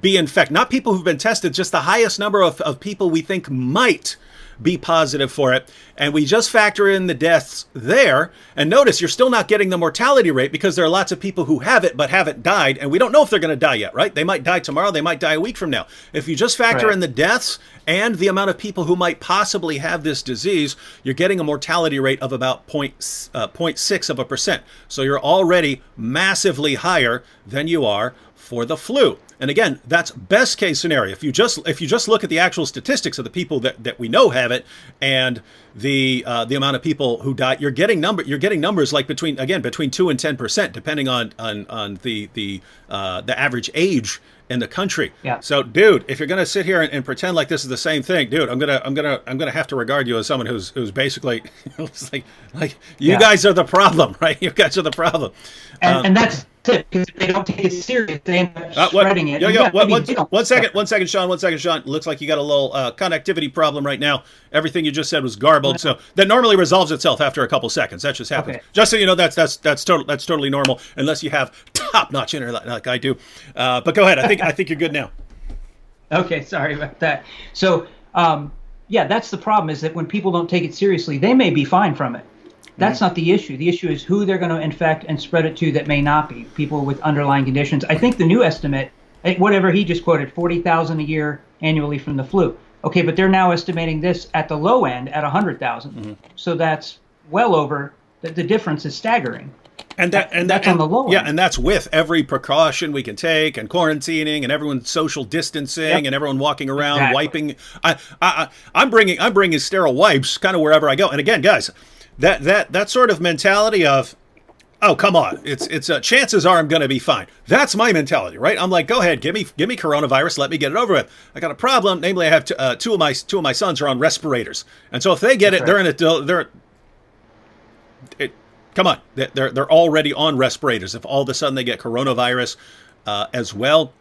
be infected, not people who've been tested, just the highest number of people we think might be positive for it, and we just factor in the deaths there, and notice you're still not getting the mortality rate because there are lots of people who have it but haven't died, and we don't know if they're going to die yet, right? They might die tomorrow, they might die a week from now. If you just factor, right, in the deaths and the amount of people who might possibly have this disease, you're getting a mortality rate of about 0.6%. So you're already massively higher than you are for the flu. And again, that's best case scenario. If you just look at the actual statistics of the people that we know have it and the amount of people who die, you're getting numbers like between 2% and 10%, depending on the average age in the country. Yeah. So, dude, if you're gonna sit here and pretend like this is the same thing, dude, I'm gonna have to regard you as someone who's basically like you, yeah, guys are the problem, right? You guys are the problem. And that's it, because if they don't take it serious, they end up spreading it. Yeah, one second, Sean. 1 second, Sean. Looks like you got a little connectivity problem right now. Everything you just said was garbled, so that normally resolves itself after a couple seconds. That just happens. Okay. Just so you know, that's totally normal, unless you have top-notch internet like I do. But go ahead. I think you're good now. Okay, sorry about that. So, yeah, that's the problem, is that when people don't take it seriously, they may be fine from it. That's not the issue. The issue is who they're going to infect and spread it to that may not be, people with underlying conditions. I think the new estimate, whatever he just quoted, 40,000 a year annually from the flu. Okay, but they're now estimating this at the low end at 100,000. Mm-hmm. So that's well over, the difference is staggering. And that's on the low end. Yeah, and that's with every precaution we can take, and quarantining, and everyone social distancing, yep, and everyone walking around, exactly, wiping. I'm bringing sterile wipes kind of wherever I go. And again, guys, that sort of mentality of, oh, come on, it's chances are I'm going to be fine. That's my mentality, right? I'm like, go ahead, give me coronavirus, let me get it over with. I got a problem, namely I have two of my sons are on respirators, and so if they get it, they're already on respirators. If all of a sudden they get coronavirus as well,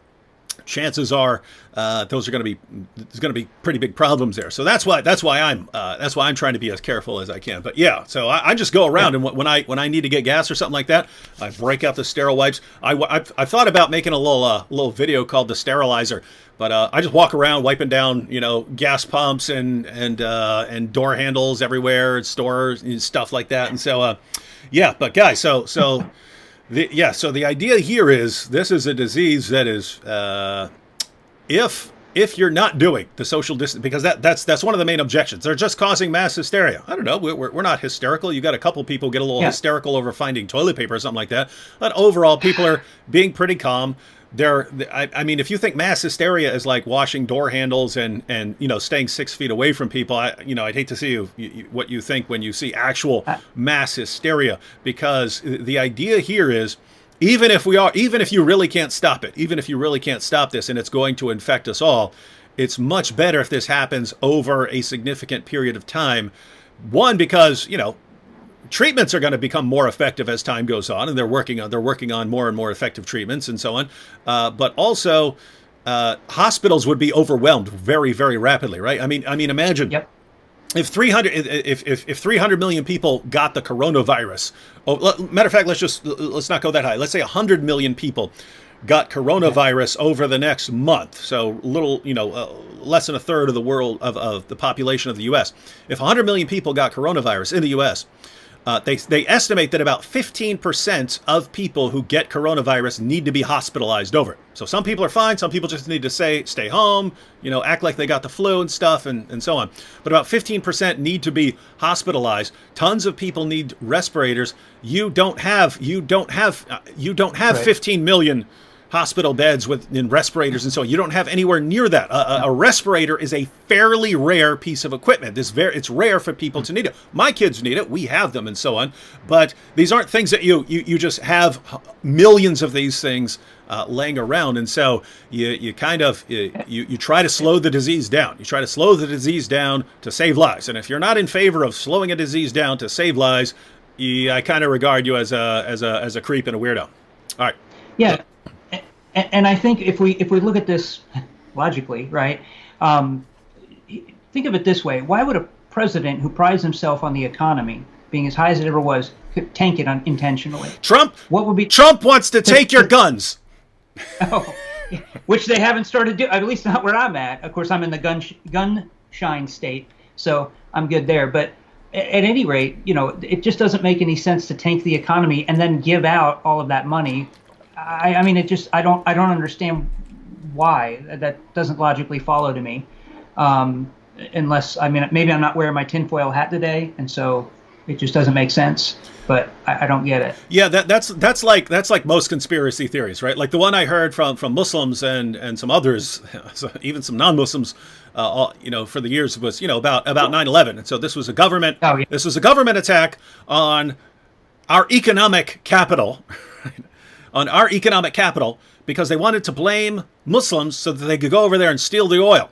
chances are there's going to be pretty big problems there. So that's why I'm trying to be as careful as I can. But yeah, so I just go around, and when I need to get gas or something like that, I break out the sterile wipes. I thought about making a little video called The Sterilizer, but I just walk around wiping down, you know, gas pumps and door handles everywhere, and stores and stuff like that. And so yeah, but guys, so so the idea here is this is a disease that is, if you're not doing the social distance, because that's one of the main objections. They're just causing mass hysteria. I don't know. We're not hysterical. You got a couple people get a little, yeah, hysterical over finding toilet paper or something like that. But overall, people are being pretty calm. I mean, if you think mass hysteria is like washing door handles and you know, staying 6 feet away from people, I'd hate to see what you think when you see actual mass hysteria, because the idea here is, even if you really can't stop it, even if you really can't stop this, and it's going to infect us all, it's much better if this happens over a significant period of time. One, because, you know, treatments are going to become more effective as time goes on, and they're working on more and more effective treatments and so on. But also, hospitals would be overwhelmed very, very rapidly, right? I mean, imagine, yep, If 300 million people got the coronavirus, matter of fact, let's not go that high. Let's say 100 million people got coronavirus over the next month. So little, you know, less than a third of the world of the population of the U.S. If 100 million people got coronavirus in the U.S., they estimate that about 15% of people who get coronavirus need to be hospitalized over it. So some people are fine. Some people just need to stay home, you know, act like they got the flu and stuff and so on. But about 15% need to be hospitalized. Tons of people need respirators. You don't have right. 15 million hospital beds in respirators and so on. You don't have anywhere near that. A respirator is a fairly rare piece of equipment. It's rare for people to need it. My kids need it. We have them and so on. But these aren't things that you just have millions of these things laying around. And so you try to slow the disease down. You try to slow the disease down to save lives. And if you're not in favor of slowing a disease down to save lives, I kind of regard you as a creep and a weirdo. All right. Yeah. And I think if we look at this logically, right, think of it this way. Why would a president who prides himself on the economy being as high as it ever was tank it intentionally? Trump wants to take your guns. Oh, which they haven't started doing, at least not where I'm at. Of course, I'm in the gun shine state, so I'm good there. But at any rate, you know, it just doesn't make any sense to tank the economy and then give out all of that money. I mean, it just, I don't understand why that doesn't logically follow to me, unless, I mean, maybe I'm not wearing my tinfoil hat today, and so it just doesn't make sense. But I don't get it. Yeah, that's like most conspiracy theories, right? Like the one I heard from Muslims and some others, even some non-Muslims, you know, for the years was, you know, about 9/11, and so this was a government, oh, yeah. This was a government attack on our economic capital. On our economic capital, because they wanted to blame Muslims so that they could go over there and steal the oil.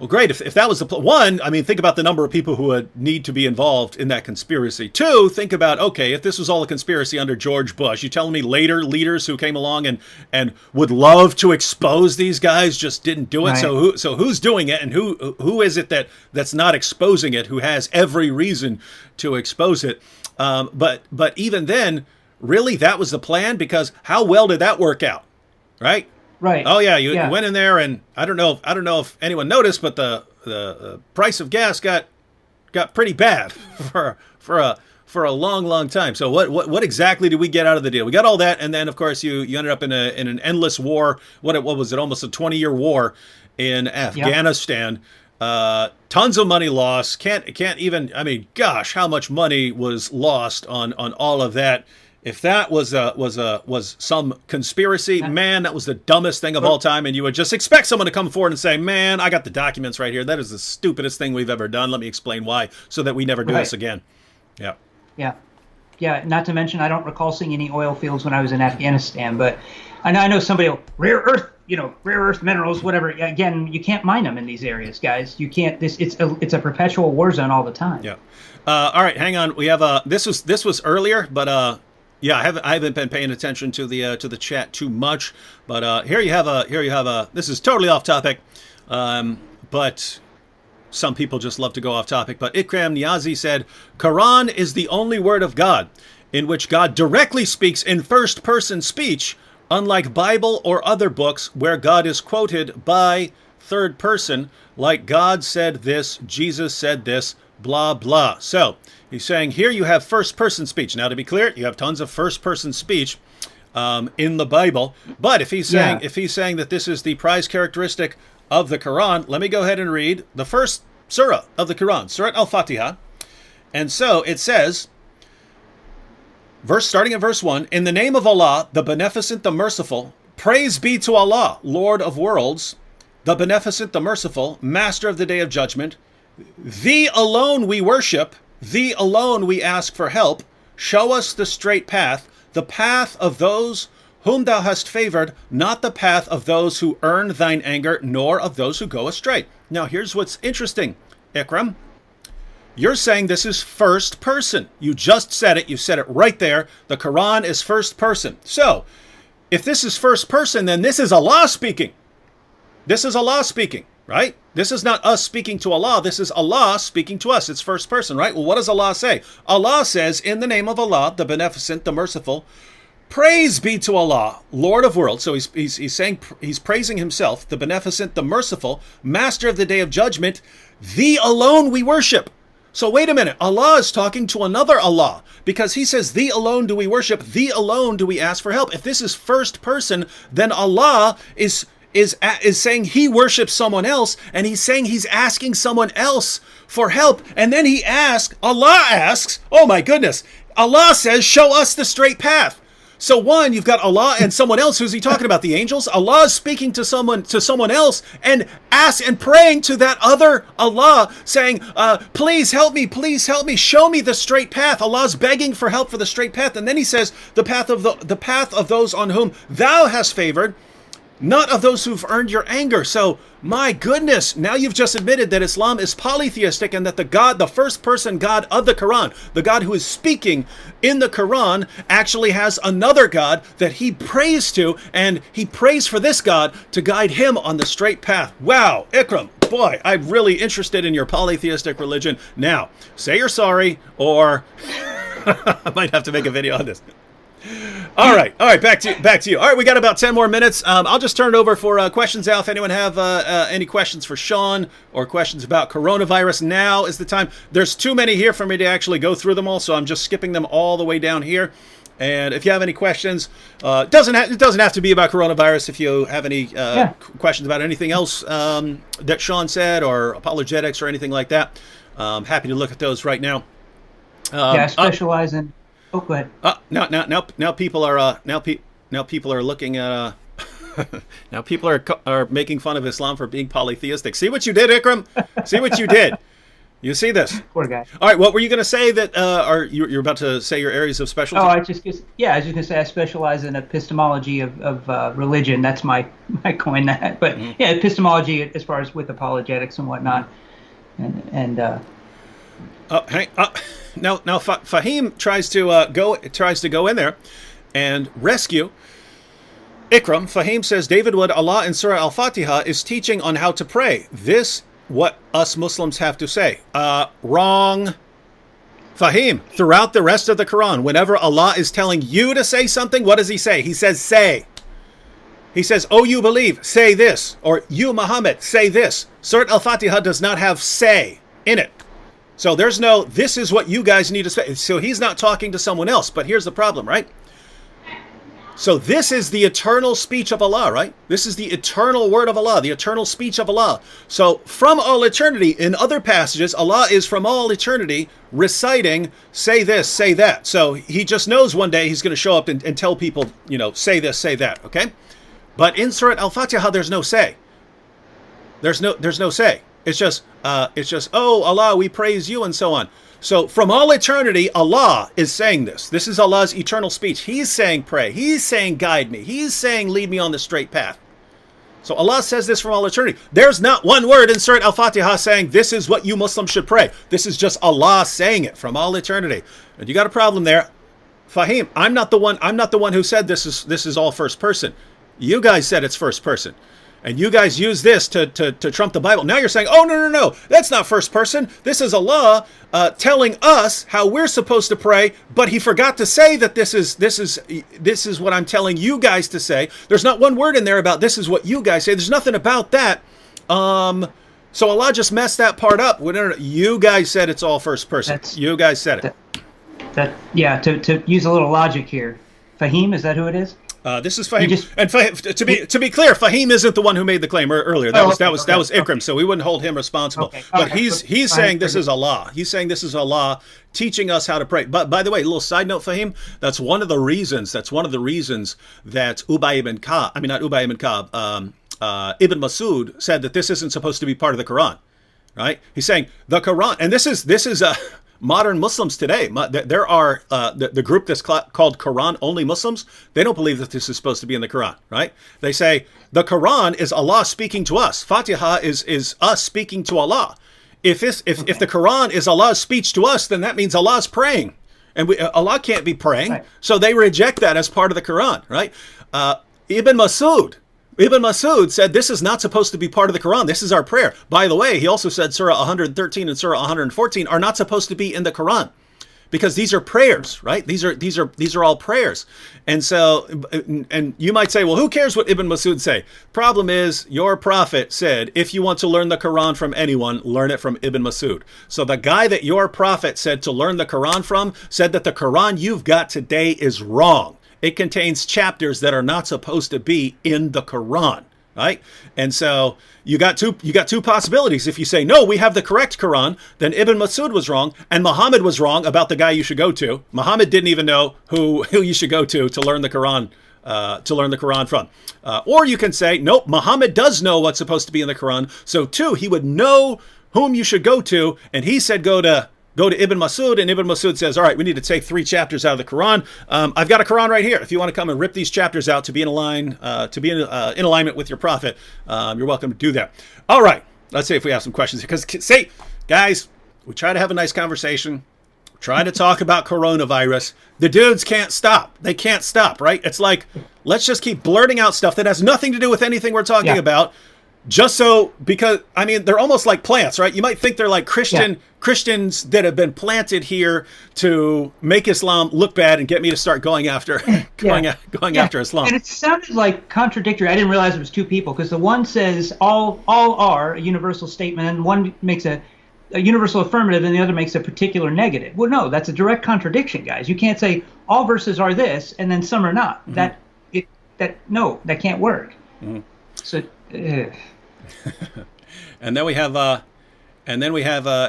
Well, great. If that was the one, I mean, think about the number of people who would need to be involved in that conspiracy. Two, think about, okay, if this was all a conspiracy under George Bush, you telling me later leaders who came along and would love to expose these guys just didn't do it. Right. So who's doing it, and who is it that's not exposing it? Who has every reason to expose it? But even then, really, that was the plan? Because how well did that work out, right? Right. Oh yeah, you went in there, and I don't know if anyone noticed, but the price of gas got pretty bad for a long time. So what exactly did we get out of the deal? We got all that, and then of course you ended up in an endless war. What was it? Almost a 20-year war in Afghanistan. Yep. Tons of money lost. Can't even. I mean, gosh, how much money was lost on all of that? If that was some conspiracy, man, that was the dumbest thing of all time. And you would just expect someone to come forward and say, man, I got the documents right here. That is the stupidest thing we've ever done. Let me explain why, so that we never do this again. Yeah. Yeah. Yeah. Not to mention, I don't recall seeing any oil fields when I was in Afghanistan, but I know somebody will, rare earth minerals, whatever. Again, you can't mine them in these areas, guys. You can't. It's a perpetual war zone all the time. Yeah. All right. Hang on. We have this was earlier, but, yeah, I haven't been paying attention to the chat too much, but here you have a. This is totally off topic, but some people just love to go off topic. But Ikram Niazi said, "Quran is the only word of God in which God directly speaks in first-person speech, unlike Bible or other books where God is quoted by third person, like God said this, Jesus said this." Blah, blah. So he's saying here you have first-person speech. Now, to be clear, you have tons of first-person speech in the Bible. But if he's saying that this is the prize characteristic of the Quran, let me go ahead and read the first surah of the Quran, Surah Al-Fatiha. And so it says, starting at verse 1, "In the name of Allah, the Beneficent, the Merciful, praise be to Allah, Lord of worlds, the Beneficent, the Merciful, Master of the Day of Judgment. Thee alone we worship, thee alone we ask for help. Show us the straight path, the path of those whom thou hast favored, not the path of those who earn thine anger, nor of those who go astray." Now, here's what's interesting, Ikram. You're saying this is first person. You just said it. You said it right there. The Quran is first person. So if this is first person, then this is Allah speaking. This is Allah speaking. right? This is not us speaking to Allah. This is Allah speaking to us. It's first person, right? Well, what does Allah say? Allah says, in the name of Allah, the Beneficent, the Merciful, praise be to Allah, Lord of worlds. So he's saying, he's praising himself, the Beneficent, the Merciful, Master of the Day of Judgment, thee alone we worship. So wait a minute, Allah is talking to another Allah, because he says, thee alone do we worship, thee alone do we ask for help. If this is first person, then Allah is saying he worships someone else, and he's saying he's asking someone else for help. And then he asks, Allah asks, oh my goodness, Allah says, show us the straight path. So one, you've got Allah and someone else. Who's he talking about? The angels? Allah is speaking to someone else and praying to that other Allah, saying, please help me, show me the straight path. Allah's begging for help for the straight path. And then he says, the path of those on whom thou hast favored, not of those who've earned your anger. So, my goodness, now you've just admitted that Islam is polytheistic and that the God, the first person God of the Quran, the God who is speaking in the Quran, actually has another God that he prays to, and he prays for this God to guide him on the straight path. Wow, Ikram, boy, I'm really interested in your polytheistic religion. Now, say you're sorry, or I might have to make a video on this. All right, back to you. All right, we got about 10 more minutes. I'll just turn it over for questions now. If anyone have any questions for Sean or questions about coronavirus, now is the time. There's too many here for me to actually go through them all, so I'm just skipping them all the way down here. And if you have any questions, it doesn't have to be about coronavirus. If you have any questions about anything else that Sean said, or apologetics or anything like that, I'm happy to look at those right now. I specialize in. Oh, go ahead. Now people are looking at now people are making fun of Islam for being polytheistic. See what you did, Ikram? See what you did? You see this? Poor guy. All right, what were you going to say that you're about to say your areas of specialty? Oh, I was just going to say I specialize in epistemology of religion. That's my coin that. But yeah, epistemology as far as with apologetics and whatnot. Now Fahim tries to go in there and rescue Ikram. Fahim says, David Wood, Allah in Surah Al-Fatiha is teaching on how to pray. This what us Muslims have to say. Wrong. Fahim, throughout the rest of the Quran, whenever Allah is telling you to say something, what does he say? He says, say. He says, oh, you believe, say this. Or you, Muhammad, say this. Surah Al-Fatiha does not have say in it. So there's no, this is what you guys need to say. So he's not talking to someone else, but here's the problem, right? So this is the eternal speech of Allah, right? This is the eternal word of Allah, the eternal speech of Allah. So from all eternity, in other passages, Allah is from all eternity reciting, say this, say that. So he just knows one day he's going to show up and tell people, you know, say this, say that, okay? But in Surah Al-Fatiha, there's no say. There's no say. It's just, oh, Allah, we praise you, and so on. So from all eternity, Allah is saying this. This is Allah's eternal speech. He's saying pray. He's saying guide me. He's saying lead me on the straight path. So Allah says this from all eternity. There's not one word in Surah Al-Fatiha saying this is what you Muslims should pray. This is just Allah saying it from all eternity. And you got a problem there. Fahim, I'm not the one who said this is all first person. You guys said it's first person. And you guys use this to trump the Bible. Now you're saying, oh, no, that's not first person. This is Allah telling us how we're supposed to pray, but he forgot to say that this is what I'm telling you guys to say. There's not one word in there about this is what you guys say. There's nothing about that. So Allah just messed that part up. You guys said it's all first person. You guys said it. Yeah, to use a little logic here. Fahim, is that who it is? This is Fahim, and Fahim, to be clear, Fahim isn't the one who made the claim earlier. That was Ikram, so we wouldn't hold him responsible. But he's saying this is Allah. He's saying this is Allah teaching us how to pray. But by the way, a little side note, Fahim, that's one of the reasons. That's one of the reasons that Ibn Masud said that this isn't supposed to be part of the Quran, right? He's saying the Quran, and this is a. Modern Muslims today, there are the group that's called Quran-only Muslims. They don't believe that this is supposed to be in the Quran, right? They say the Quran is Allah speaking to us. Fatiha is us speaking to Allah. If the Quran is Allah's speech to us, then that means Allah's praying, and Allah can't be praying. Right. So they reject that as part of the Quran, right? Ibn Masud, Ibn Masud said this is not supposed to be part of the Quran. This is our prayer. By the way, he also said Surah 113 and Surah 114 are not supposed to be in the Quran, because these are prayers, right? These are all prayers. And so, and you might say, well, who cares what Ibn Masud say? Problem is, your prophet said, if you want to learn the Quran from anyone, learn it from Ibn Masud. So the guy that your prophet said to learn the Quran from said that the Quran you've got today is wrong. It contains chapters that are not supposed to be in the Quran. Right? And so you got two possibilities. If you say, no, we have the correct Quran, then Ibn Masud was wrong and Muhammad was wrong about the guy you should go to. Muhammad didn't even know who you should go to learn the Quran from. Or you can say, nope, Muhammad does know what's supposed to be in the Quran. So too, he would know whom you should go to. And he said, go to Ibn Masud, and Ibn Masud says, all right, we need to take 3 chapters out of the Quran. I've got a Quran right here. If you want to come and rip these chapters out to be in line, in alignment with your prophet, you're welcome to do that. All right, let's see if we have some questions. Because, see, guys, we try to have a nice conversation. We're trying to talk about coronavirus. The dudes can't stop. They can't stop, right? It's like, let's just keep blurting out stuff that has nothing to do with anything we're talking about. Just so, because, I mean, they're almost like plants, right? You might think they're like Christians that have been planted here to make Islam look bad and get me to start going after after Islam. And it sounded like contradictory. I didn't realize it was two people, because the one says all are a universal statement, and one makes a universal affirmative and the other makes a particular negative. Well, no, that's a direct contradiction, guys. You can't say all verses are this and then some are not. Mm-hmm. That can't work. Mm-hmm. So. And then we have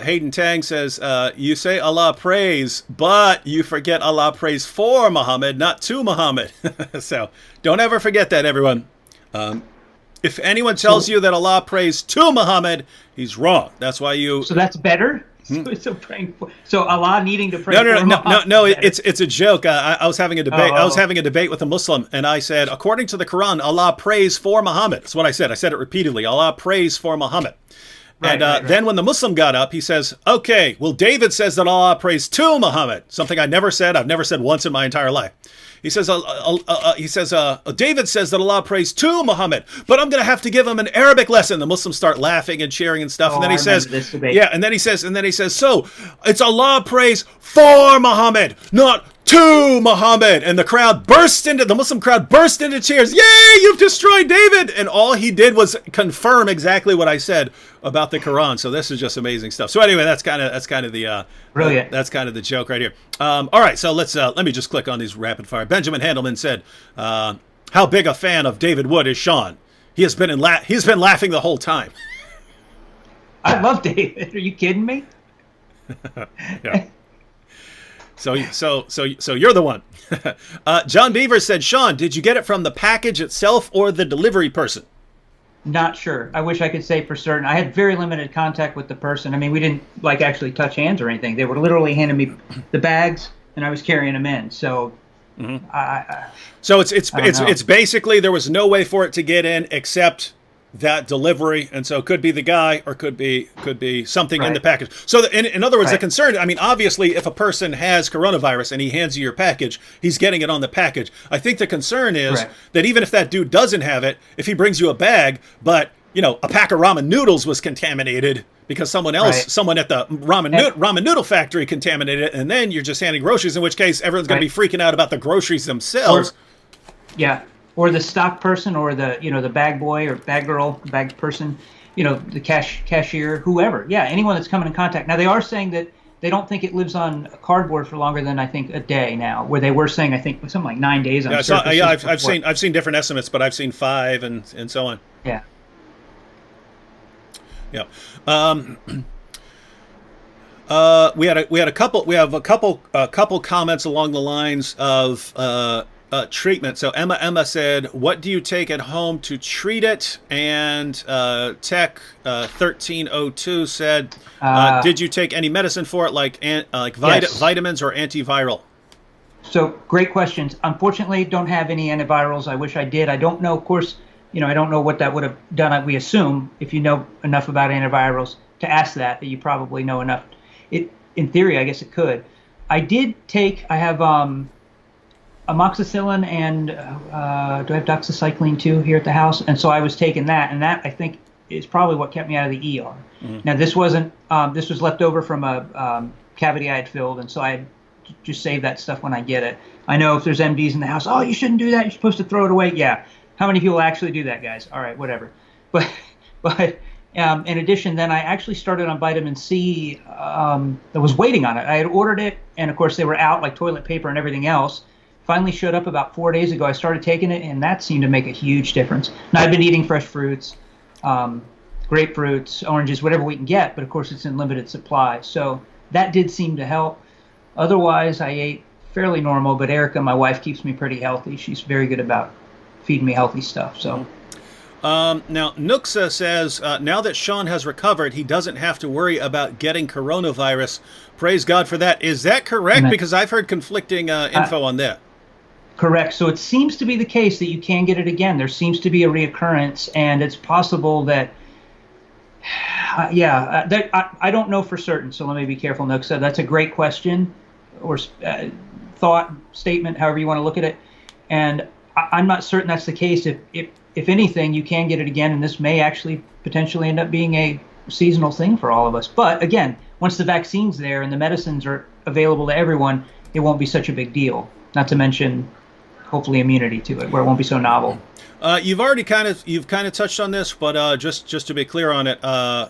Hayden Tang says, you say Allah prays, but you forget Allah prays for Muhammad, not to Muhammad. So don't ever forget that, everyone. If anyone tells you that Allah prays to Muhammad, he's wrong. That's why you. So that's better. So Allah needing to pray. No. It's a joke. I was having a debate. I was having a debate with a Muslim, and I said, according to the Quran, Allah prays for Muhammad. That's what I said. I said it repeatedly. Allah prays for Muhammad. Right, and right. Then when the Muslim got up, he says, okay, well, David says that Allah prays to Muhammad. Something I never said. I've never said once in my entire life. He says, David says that Allah prays to Muhammad, but I'm going to have to give him an Arabic lesson. The Muslims start laughing and cheering and stuff. And then he says, and then he says, so it's Allah prays for Muhammad, not to Muhammad. And the crowd burst into cheers. Yay, you've destroyed David. And all he did was confirm exactly what I said about the Quran. So this is just amazing stuff. So anyway, that's kind of the brilliant. That's kind of the joke right here. All right, so let's let me just click on these rapid fire. Benjamin Handelman said, how big a fan of David Wood is Sean? He has been he's been laughing the whole time. I love David. Are you kidding me? Yeah. So you're the one. John Beaver said, Sean, did you get it from the package itself or the delivery person? Not sure. I wish I could say for certain. I had very limited contact with the person. I mean, we didn't like actually touch hands or anything. They were literally handing me the bags, and I was carrying them in. So, so it's basically there was no way for it to get in except that delivery, and so it could be the guy or could be something in the package. So in other words, the concern, I mean, obviously if a person has coronavirus and he hands you your package, he's getting it on the package. I think the concern is that even if that dude doesn't have it, if he brings you a bag, but you know, a pack of ramen noodles was contaminated because someone else, someone at the ramen noodle factory contaminated it, and then you're just handing groceries, in which case everyone's going to be freaking out about the groceries themselves. Or, or the stock person, or the the bag boy or bag girl, bag person, the cashier, whoever. Yeah, anyone that's coming in contact. Now they are saying that they don't think it lives on cardboard for longer than I think a day now. Where they were saying I think something like 9 days on. Yeah, I've seen different estimates, but I've seen 5 and so on. Yeah. Yeah. We have a couple comments along the lines of. Treatment. So Emma said, what do you take at home to treat it? And Tech 1302 said, did you take any medicine for it, like vitamins or antiviral? So great questions. Unfortunately, don't have any antivirals. I wish I did. I don't know. Of course, I don't know what that would have done. We assume if you know enough about antivirals to ask that, you probably know enough. In theory, I guess it could. I did take, I have amoxicillin and do I have doxycycline too here at the house? And so I was taking that, and that I think is probably what kept me out of the ER. Mm-hmm. Now this wasn't, this was left over from a cavity I had filled, and so I just save that stuff when I get it. I know if there's MDs in the house, oh, you shouldn't do that, you're supposed to throw it away. Yeah, how many people actually do that, guys? All right, whatever. But in addition, then I actually started on vitamin C. I was waiting on it. I had ordered it, and of course they were out like toilet paper and everything else. Finally showed up about 4 days ago. I started taking it, and that seemed to make a huge difference. And I've been eating fresh fruits, grapefruits, oranges, whatever we can get, but of course it's in limited supply. So that did seem to help. Otherwise, I ate fairly normal, but Erica, my wife, keeps me pretty healthy. She's very good about feeding me healthy stuff. So. Now, Nuxa says, now that Sean has recovered, he doesn't have to worry about getting coronavirus. Praise God for that. Is that correct? Amen. Because I've heard conflicting info on that. Correct. So it seems to be the case that you can get it again. There seems to be a reoccurrence, and it's possible that, I don't know for certain, so let me be careful, Nuxa. That's a great question. Or thought, statement, however you want to look at it. And I'm not certain that's the case. If anything, you can get it again, and this may actually potentially end up being a seasonal thing for all of us. But again, once the vaccine's there and the medicines are available to everyone, it won't be such a big deal, not to mention hopefully immunity to it, where it won't be so novel. You've already kind of touched on this, but just to be clear on it,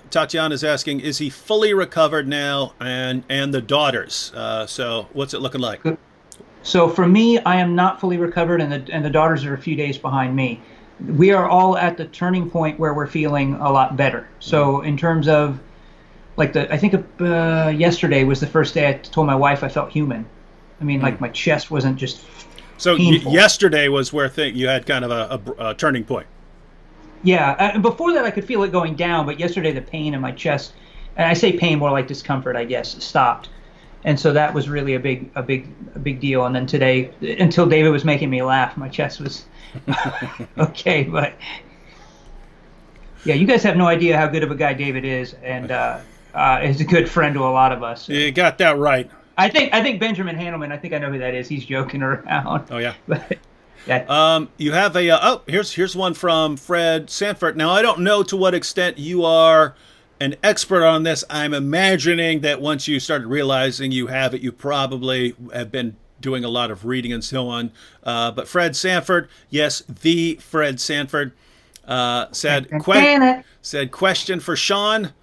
Tatiana's asking, is he fully recovered now, and the daughters? So what's it looking like? So for me, I am not fully recovered, and the daughters are a few days behind me. We are all at the turning point where we're feeling a lot better. So in terms of like I think yesterday was the first day I told my wife I felt human. I mean, like my chest wasn't just. So yesterday was where you had kind of a turning point. Yeah, and before that I could feel it going down, but yesterday the pain in my chest, and I say pain more like discomfort, I guess, stopped, and so that was really a big deal. And then today, until David was making me laugh, my chest was okay. But yeah, you guys have no idea how good of a guy David is, and he's a good friend to a lot of us. So. You got that right. I think Benjamin Handelman, I think I know who that is. He's joking around. Oh, yeah. But, yeah. You have a here's one from Fred Sanford. Now, I don't know to what extent you are an expert on this. I'm imagining that once you started realizing you have it, you probably have been doing a lot of reading and so on. But Fred Sanford, yes, the Fred Sanford, said, question for Sean.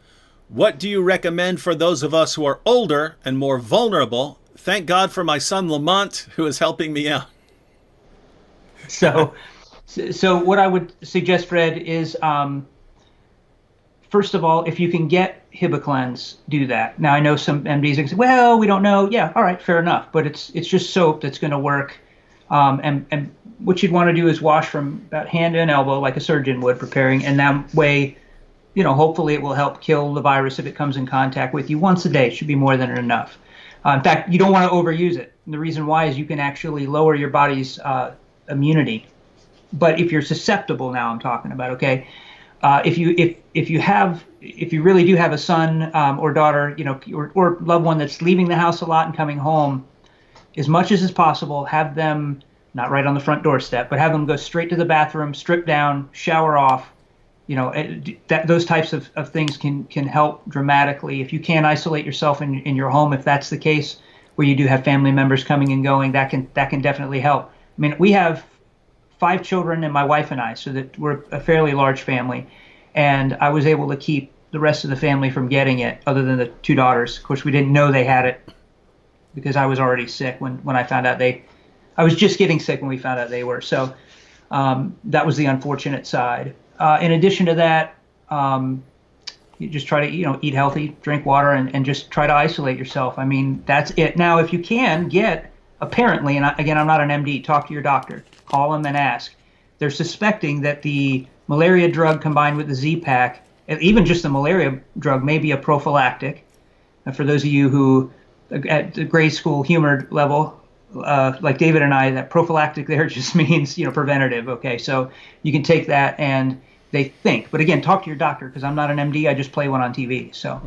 What do you recommend for those of us who are older and more vulnerable? Thank God for my son, Lamont, who is helping me out. So what I would suggest, Fred, is first of all, if you can get HibaCleanse, do that. Now, I know some MDs say, well, we don't know. Yeah, all right, fair enough. But it's just soap that's going to work. And what you'd want to do is wash from about hand and elbow like a surgeon would preparing, and that way, you know, hopefully it will help kill the virus if it comes in contact with you. Once a day should be more than enough. In fact, you don't want to overuse it. And the reason why is you can actually lower your body's immunity. But if you're susceptible, now I'm talking about, okay, if you really do have a son or daughter, you know, or loved one that's leaving the house a lot and coming home, as much as is possible, have them not right on the front doorstep, but have them go straight to the bathroom, strip down, shower off. You know, those types of things can help dramatically. If you can isolate yourself in your home, if that's the case, where you do have family members coming and going, that can definitely help. I mean, we have 5 children and my wife and I, so that we're a fairly large family. And I was able to keep the rest of the family from getting it, other than the 2 daughters. Of course, we didn't know they had it because I was already sick when I found out I was just getting sick when we found out they were. So that was the unfortunate side. In addition to that, you just try to, you know, eat healthy, drink water, and just try to isolate yourself. I mean, that's it. Now, if you can get, apparently, and again, I'm not an MD, talk to your doctor. Call them and ask. They're suspecting that the malaria drug combined with the Z-Pak, and even just the malaria drug, may be a prophylactic. And for those of you who, at the grade school humored level, like David and I, that prophylactic there just means, you know, preventative. Okay, so you can take that, and they think. But again, talk to your doctor, because I'm not an MD. I just play one on TV. So,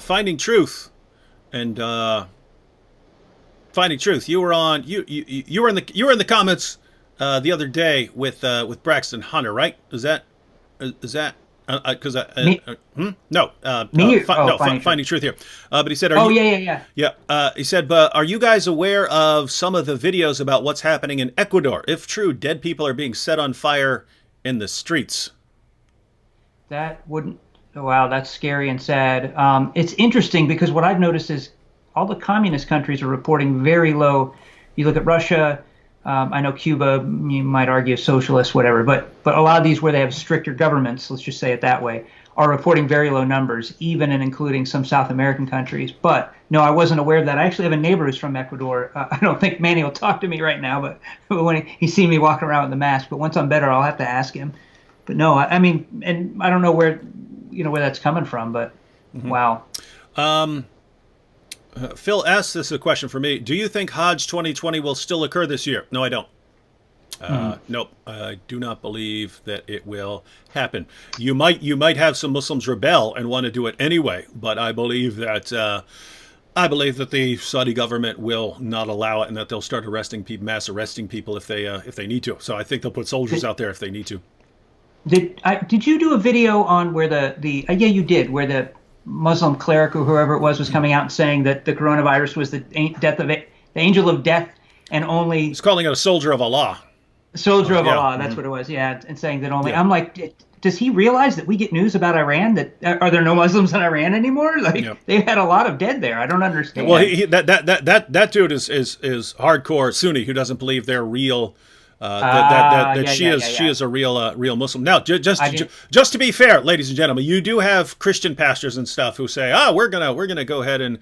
Finding Truth and Finding Truth, you were on you were in the comments the other day with Braxton Hunter, right? Is that because Finding Truth here, but he said, he said, but are you guys aware of some of the videos about what's happening in Ecuador? If true, dead people are being set on fire in the streets. That wouldn't. Wow, that's scary and sad. It's interesting because what I've noticed is all the communist countries are reporting very low. You look at Russia. I know Cuba, you might argue socialist, whatever, but a lot of these where they have stricter governments, let's just say it that way, are reporting very low numbers, even and including some South American countries. But no, I wasn't aware of that. I actually have a neighbor who's from Ecuador. I don't think Manny will talk to me right now, but when he's seen me walking around with the mask. But once I'm better, I'll have to ask him. But no, I mean, and I don't know where, you know, where that's coming from. But wow. Phil S., this is a question for me. Do you think Hajj 2020 will still occur this year? No, I don't. Nope. I do not believe that it will happen. You might have some Muslims rebel and want to do it anyway, but I believe that the Saudi government will not allow it, and that they'll start arresting people, mass arresting people if they need to. So I think they'll put soldiers out there if they need to. Did you do a video on where the Muslim cleric or whoever it was coming out and saying that the coronavirus was the death of it, the angel of death, and only... He's calling it a soldier of Allah. Soldier of Allah, that's what it was, yeah, and saying that only... Yeah. I'm like, does he realize that we get news about Iran? That are there no Muslims in Iran anymore? Like, they've had a lot of dead there. I don't understand. Well, that dude is hardcore Sunni who doesn't believe they're real... she is a real Muslim. Now, just to be fair, ladies and gentlemen, you do have Christian pastors and stuff who say, "Ah, we're gonna go ahead and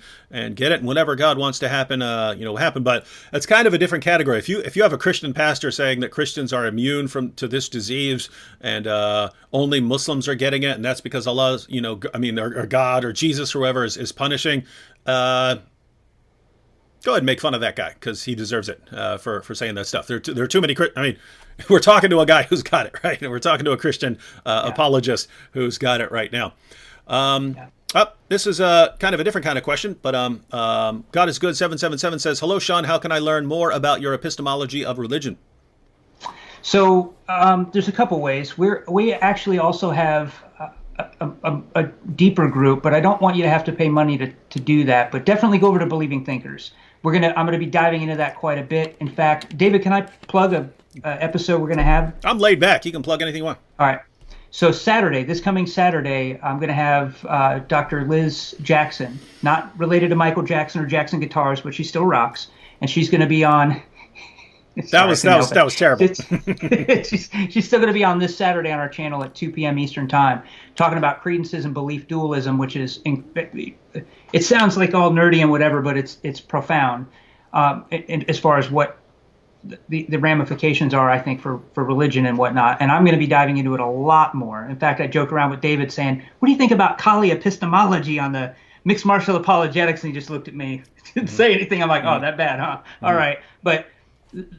get it, and whenever God wants to happen, happen." But it's kind of a different category. If you have a Christian pastor saying that Christians are immune to this disease and only Muslims are getting it, and that's because Allah, or God or Jesus, whoever is punishing. Go ahead and make fun of that guy because he deserves it for saying that stuff. There are too many. I mean, we're talking to a guy who's got it right, and we're talking to a Christian apologist who's got it right now. This is a kind of a different kind of question, but God is Good 777 says, "Hello, Sean. How can I learn more about your epistemology of religion?" So there's a couple ways. We actually also have a deeper group, but I don't want you to have to pay money to do that. But definitely go over to Believing Thinkers. I'm gonna be diving into that quite a bit. In fact, David, can I plug a episode we're gonna have? I'm laid back. You can plug anything you want. All right. So Saturday, this coming Saturday, I'm gonna have Dr. Liz Jackson, not related to Michael Jackson or Jackson Guitars, but she still rocks, and she's gonna be on. That was terrible. She's still going to be on this Saturday on our channel at 2 p.m. Eastern Time, talking about credences and belief dualism, which is it sounds like all nerdy and whatever, but it's profound as far as what the ramifications are, I think, for religion and whatnot. And I'm going to be diving into it a lot more. In fact, I joke around with David saying, "What do you think about Kali epistemology on the Mixed Martial Apologetics?" And he just looked at me, didn't say anything. I'm like, "Oh, that bad, huh? All right," but.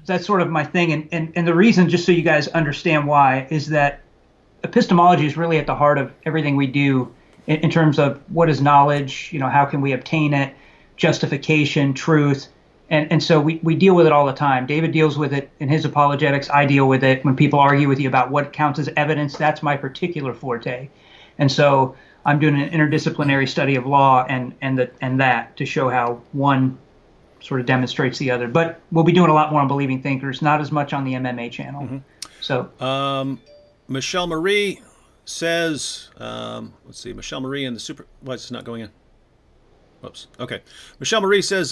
That's sort of my thing, and the reason, just so you guys understand why, is that epistemology is really at the heart of everything we do in terms of what is knowledge, how can we obtain it, justification, truth, and so we deal with it all the time. David deals with it in his apologetics. I deal with it when people argue with you about what counts as evidence. That's my particular forte, and so I'm doing an interdisciplinary study of law and that to show how one sort of demonstrates the other. But we'll be doing a lot more on Believing Thinkers, not as much on the MMA channel. So Michelle Marie says, let's see, Michelle Marie and the super, why is this not going in? Whoops. Okay. Michelle Marie says,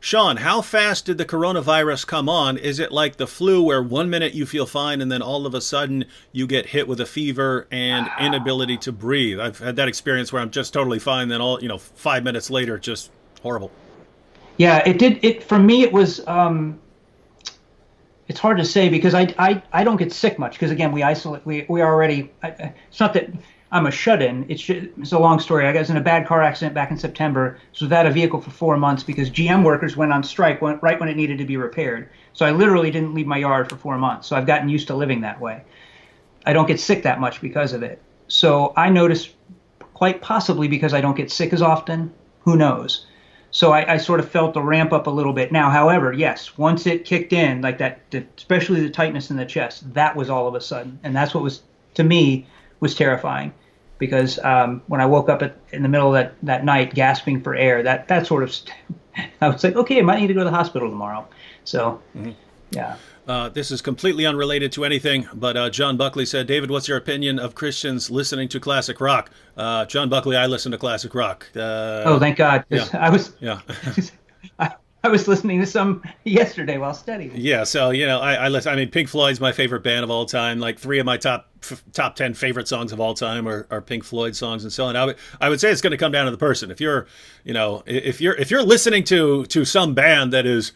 Sean, how fast did the coronavirus come on? Is it like the flu where 1 minute you feel fine and then all of a sudden you get hit with a fever and inability to breathe? I've had that experience where I'm just totally fine. Then 5 minutes later, just horrible. Yeah, it did. It for me, it was. It's hard to say because I don't get sick much because again we isolate. We already. It's not that I'm a shut-in. It's a long story. I was in a bad car accident back in September. So without a vehicle for 4 months because GM workers went on strike right when it needed to be repaired. So I literally didn't leave my yard for 4 months. So I've gotten used to living that way. I don't get sick that much because of it. So I noticed quite possibly because I don't get sick as often. Who knows? So I sort of felt the ramp up a little bit. Now, however, yes, once it kicked in like that, especially the tightness in the chest, that was all of a sudden. And that's what was, to me, was terrifying, because when I woke up in the middle of that night gasping for air, that sort of, I was like, okay, I might need to go to the hospital tomorrow. So, yeah. This is completely unrelated to anything, but John Buckley said, David, what's your opinion of Christians listening to classic rock? John Buckley, I listen to classic rock. Oh, thank God. Yeah. I was listening to some yesterday while studying. Yeah, so, you know, I listen. I mean, Pink Floyd's my favorite band of all time. Like, three of my top 10 favorite songs of all time are Pink Floyd songs and so on. I would say it's going to come down to the person. If you're, you know, if you're listening to some band that is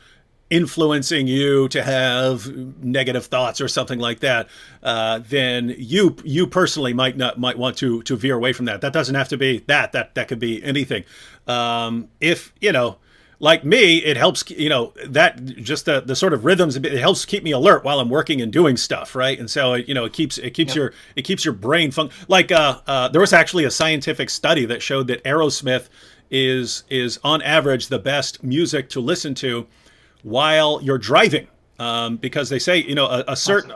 influencing you to have negative thoughts or something like that, then you personally might want to veer away from that. That doesn't have to be that could be anything. If, you know, like me, it helps, you know, that just the sort of rhythms, it helps keep me alert while I'm working and doing stuff, right? And so, you know, it keeps your brain function. Like there was actually a scientific study that showed that Aerosmith is on average the best music to listen to while you're driving, because they say, you know, a certain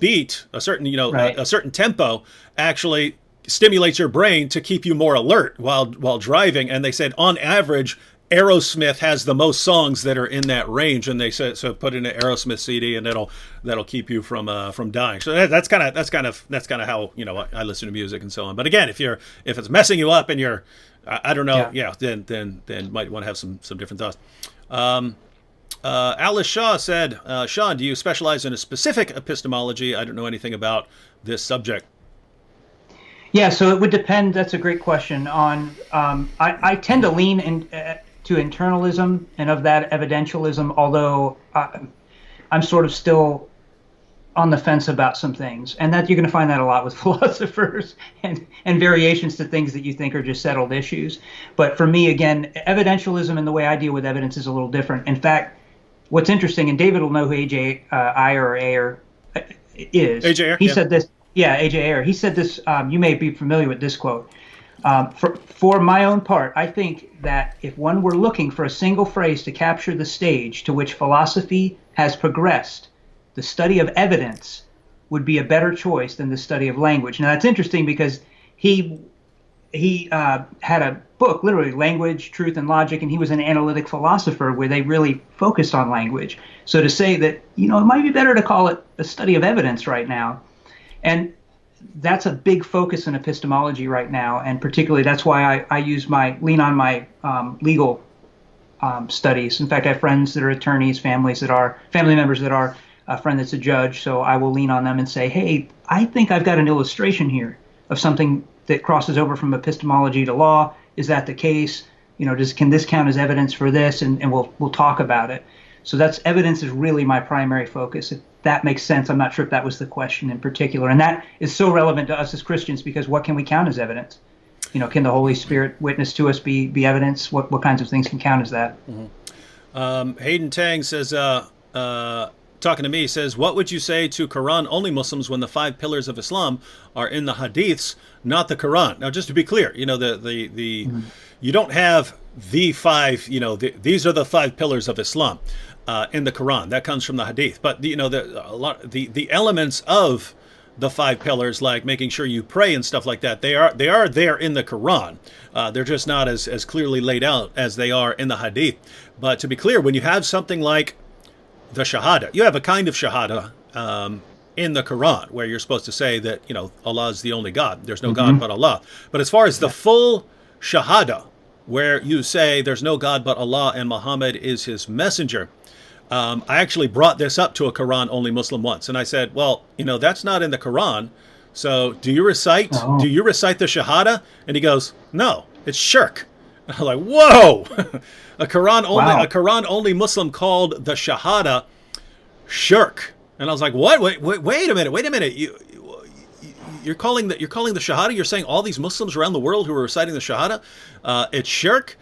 beat, a certain, you know, right, a certain tempo actually stimulates your brain to keep you more alert while driving. And they said on average Aerosmith has the most songs that are in that range, and they said, so put in an Aerosmith CD and that'll keep you from dying. So that's kind of how, you know, I listen to music and so on. But again, if it's messing you up and you're, I don't know, then might want to have some different thoughts. Alice Shaw said, Sean, do you specialize in a specific epistemology? I don't know anything about this subject. Yeah, so it would depend. That's a great question. On I tend to lean to internalism and of that evidentialism, although I'm sort of still on the fence about some things. And that you're going to find that a lot with philosophers and variations to things that you think are just settled issues. But for me, again, evidentialism and the way I deal with evidence is a little different. In fact, what's interesting, and David will know who A.J. Ayer is. A.J. Ayer, he said this. Yeah, A.J. Ayer. He said this. You may be familiar with this quote. For my own part, I think that if one were looking for a single phrase to capture the stage to which philosophy has progressed, the study of evidence would be a better choice than the study of language. Now, that's interesting because he had a book, literally, Language, Truth, and Logic, and he was an analytic philosopher where they really focused on language. So to say that, you know, it might be better to call it a study of evidence right now. And that's a big focus in epistemology right now, and particularly that's why I use lean on my legal studies. In fact, I have friends that are attorneys, family members that are, a friend that's a judge, so I will lean on them and say, hey, I think I've got an illustration here of something that crosses over from epistemology to law. Is that the case? You know, can this count as evidence for this? And we'll talk about it. So that's, evidence is really my primary focus. If that makes sense, I'm not sure if that was the question in particular. And that is so relevant to us as Christians, because what can we count as evidence? You know, can the Holy Spirit witness to us be evidence? What kinds of things can count as that? Mm-hmm. Hayden Tang says, talking to me, says, what would you say to Quran-only Muslims when the 5 pillars of Islam are in the Hadiths, not the Quran? Now, just to be clear, you know, the you don't have the 5, you know, these are the 5 pillars of Islam in the Quran. That comes from the Hadith. But, you know, the elements of the 5 pillars, like making sure you pray and stuff like that, they are there in the Quran. They're just not as clearly laid out as they are in the Hadith. But to be clear, when you have something like the Shahada, you have a kind of Shahada in the Quran where you're supposed to say that, you know, Allah is the only God. There's no God but Allah. But as far as the full Shahada, where you say there's no God but Allah and Muhammad is his messenger, I actually brought this up to a Quran-only Muslim once, and I said, well, you know, that's not in the Quran. So do you recite the Shahada? And he goes, no, it's shirk. I'm like, whoa! A Quran only Muslim called the Shahada shirk, and I was like, what? Wait a minute! You're calling the Shahada? You're saying all these Muslims around the world who are reciting the Shahada, it's shirk?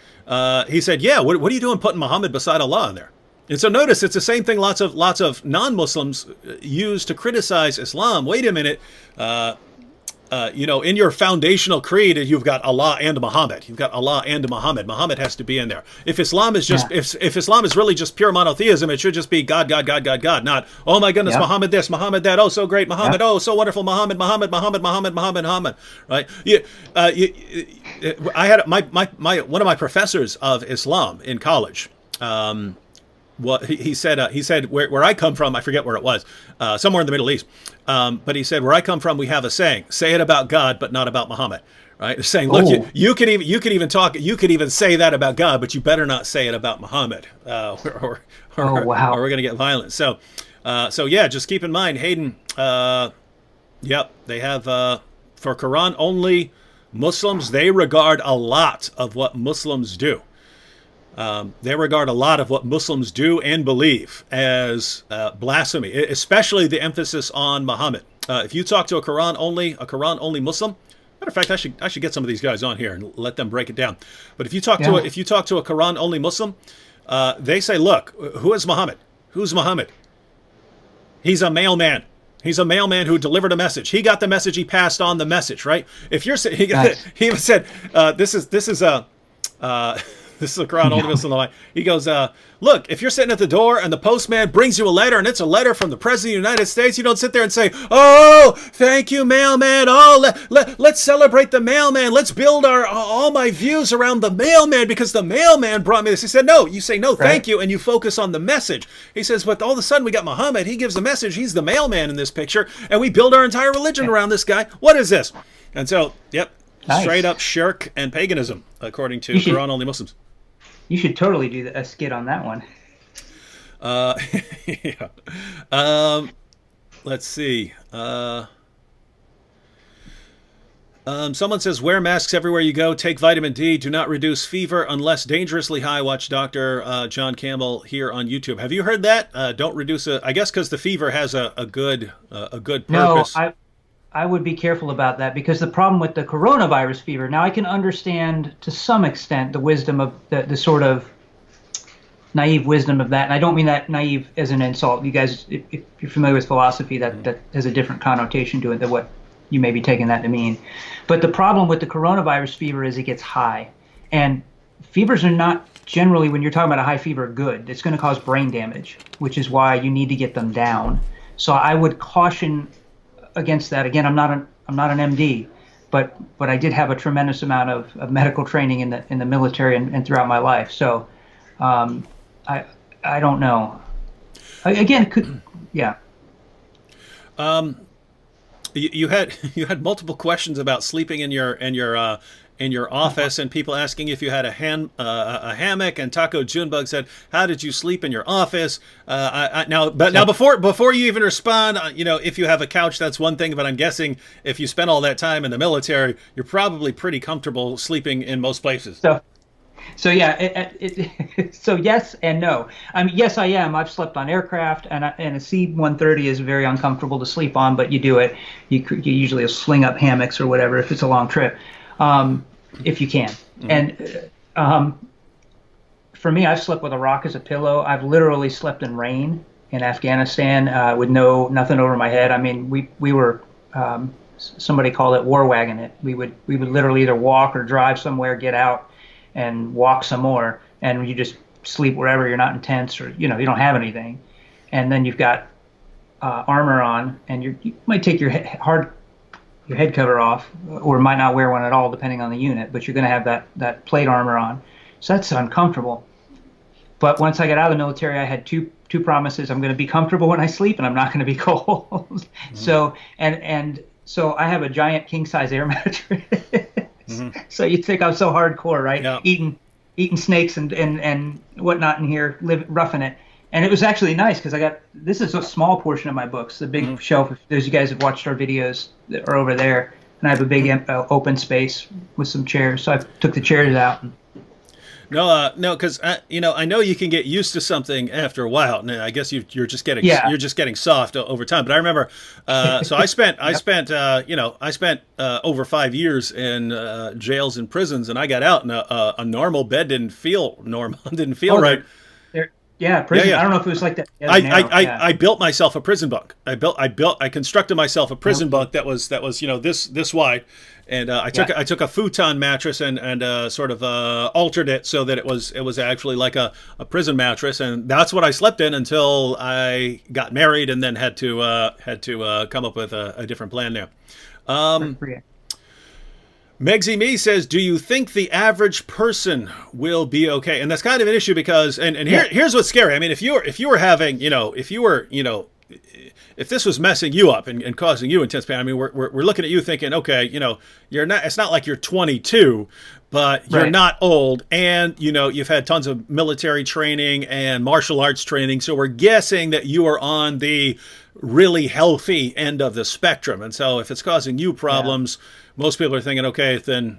He said, yeah. What are you doing putting Muhammad beside Allah in there? And so notice it's the same thing lots of non-Muslims use to criticize Islam. Wait a minute. you know, in your foundational creed, you've got Allah and Muhammad. You've got Allah and Muhammad. Muhammad has to be in there. If Islam is just, if Islam is really just pure monotheism, it should just be God, God, God, God, God, not, oh my goodness, Muhammad this, Muhammad that, oh so great, Muhammad, oh so wonderful, Muhammad, Muhammad, Muhammad, Muhammad, Muhammad, Muhammad, right? I had one of my professors of Islam in college. Well, he said where I come from, I forget where it was, somewhere in the Middle East. But he said, where I come from, we have a saying: say it about God, but not about Muhammad. Right? They're saying, look, you could even say that about God, but you better not say it about Muhammad, or we're going to get violent. So, yeah, just keep in mind, Hayden. Yep, they have for Quran only Muslims. They regard a lot of what Muslims do. They regard a lot of what Muslims do and believe as blasphemy, especially the emphasis on Muhammad. If you talk to a Quran only Muslim, matter of fact, I should get some of these guys on here and let them break it down. But if you talk to a Quran only Muslim, they say, look, who is Muhammad? Who's Muhammad? He's a mailman. He's a mailman who delivered a message. He got the message. He passed on the message. Right? If you're he even said this is a Quran only Muslim. He goes, look, if you're sitting at the door and the postman brings you a letter and it's a letter from the President of the United States, you don't sit there and say, oh, thank you, mailman. Oh, let's celebrate the mailman. Let's build all my views around the mailman because the mailman brought me this. He said, no. You say, no, thank you, and you focus on the message. He says, but all of a sudden we got Muhammad. He gives the message. He's the mailman in this picture, and we build our entire religion around this guy. What is this? And so, yep, straight up shirk and paganism, according to Quran only Muslims. You should totally do a skit on that one. Let's see. Someone says, wear masks everywhere you go. Take vitamin D. Do not reduce fever unless dangerously high. Watch Dr. John Campbell here on YouTube. Have you heard that? Don't reduce it. I guess because the fever has a good purpose. No, I would be careful about that because the problem with the coronavirus fever, now I can understand to some extent the wisdom of the sort of naive wisdom of that. And I don't mean that naive as an insult. You guys, if you're familiar with philosophy, that has a different connotation to it than what you may be taking that to mean. But the problem with the coronavirus fever is it gets high. And fevers are not generally, when you're talking about a high fever, good. It's going to cause brain damage, which is why you need to get them down. So I would caution against that. Again, I'm not an MD, but I did have a tremendous amount of medical training in the military and throughout my life. So I don't know. Again, you had multiple questions about sleeping in your office, and people asking if you had a hammock. And Taco Junebug said, "How did you sleep in your office?" Now, before you even respond, you know, if you have a couch, that's one thing. But I'm guessing if you spent all that time in the military, you're probably pretty comfortable sleeping in most places. So yeah, so yes and no. I mean, yes, I am. I've slept on aircraft, and a C-130 is very uncomfortable to sleep on, but you do it. You usually sling up hammocks or whatever if it's a long trip. If you can. And for me, I've slept with a rock as a pillow. I've literally slept in rain in Afghanistan with nothing over my head. I mean, we were somebody called it war wagon it. We would literally either walk or drive somewhere, get out and walk some more, and you just sleep wherever. You're not in tents, or you know, you don't have anything, and then you've got armor on, and you might take your head cover off, or might not wear one at all, depending on the unit, but you're going to have that plate armor on. So that's uncomfortable. But once I got out of the military, I had two promises. I'm going to be comfortable when I sleep, and I'm not going to be cold. So, and so I have a giant king-size air mattress. So you'd think I'm so hardcore, right? Yeah. Eating snakes and whatnot in here, roughing it. And it was actually nice because I got, this is a small portion of my books, the big shelf. If those of you guys have watched our videos that are over there, and I have a big open space with some chairs, so I took the chairs out. No, because you know, I know you can get used to something after a while. And I guess you're just getting soft over time. But I remember, so I spent over 5 years in jails and prisons, and I got out, and a normal bed didn't feel normal, didn't feel right. Yeah, prison. Yeah, yeah. I don't know if it was like that. I built myself a prison bunk. I constructed myself a prison bunk that was this wide, and I took a futon mattress and sort of altered it so that it was actually like a prison mattress, and that's what I slept in until I got married and then had to come up with a different plan there. Megzy Me says, do you think the average person will be okay? And that's kind of an issue because, here's what's scary. I mean, if you were having, if this was messing you up and causing you intense pain, I mean, we're looking at you thinking, okay, you're not, it's not like you're 22, but you're not old. And, you've had tons of military training and martial arts training. So we're guessing that you are on the really healthy end of the spectrum. And so if it's causing you problems, most people are thinking, okay, then,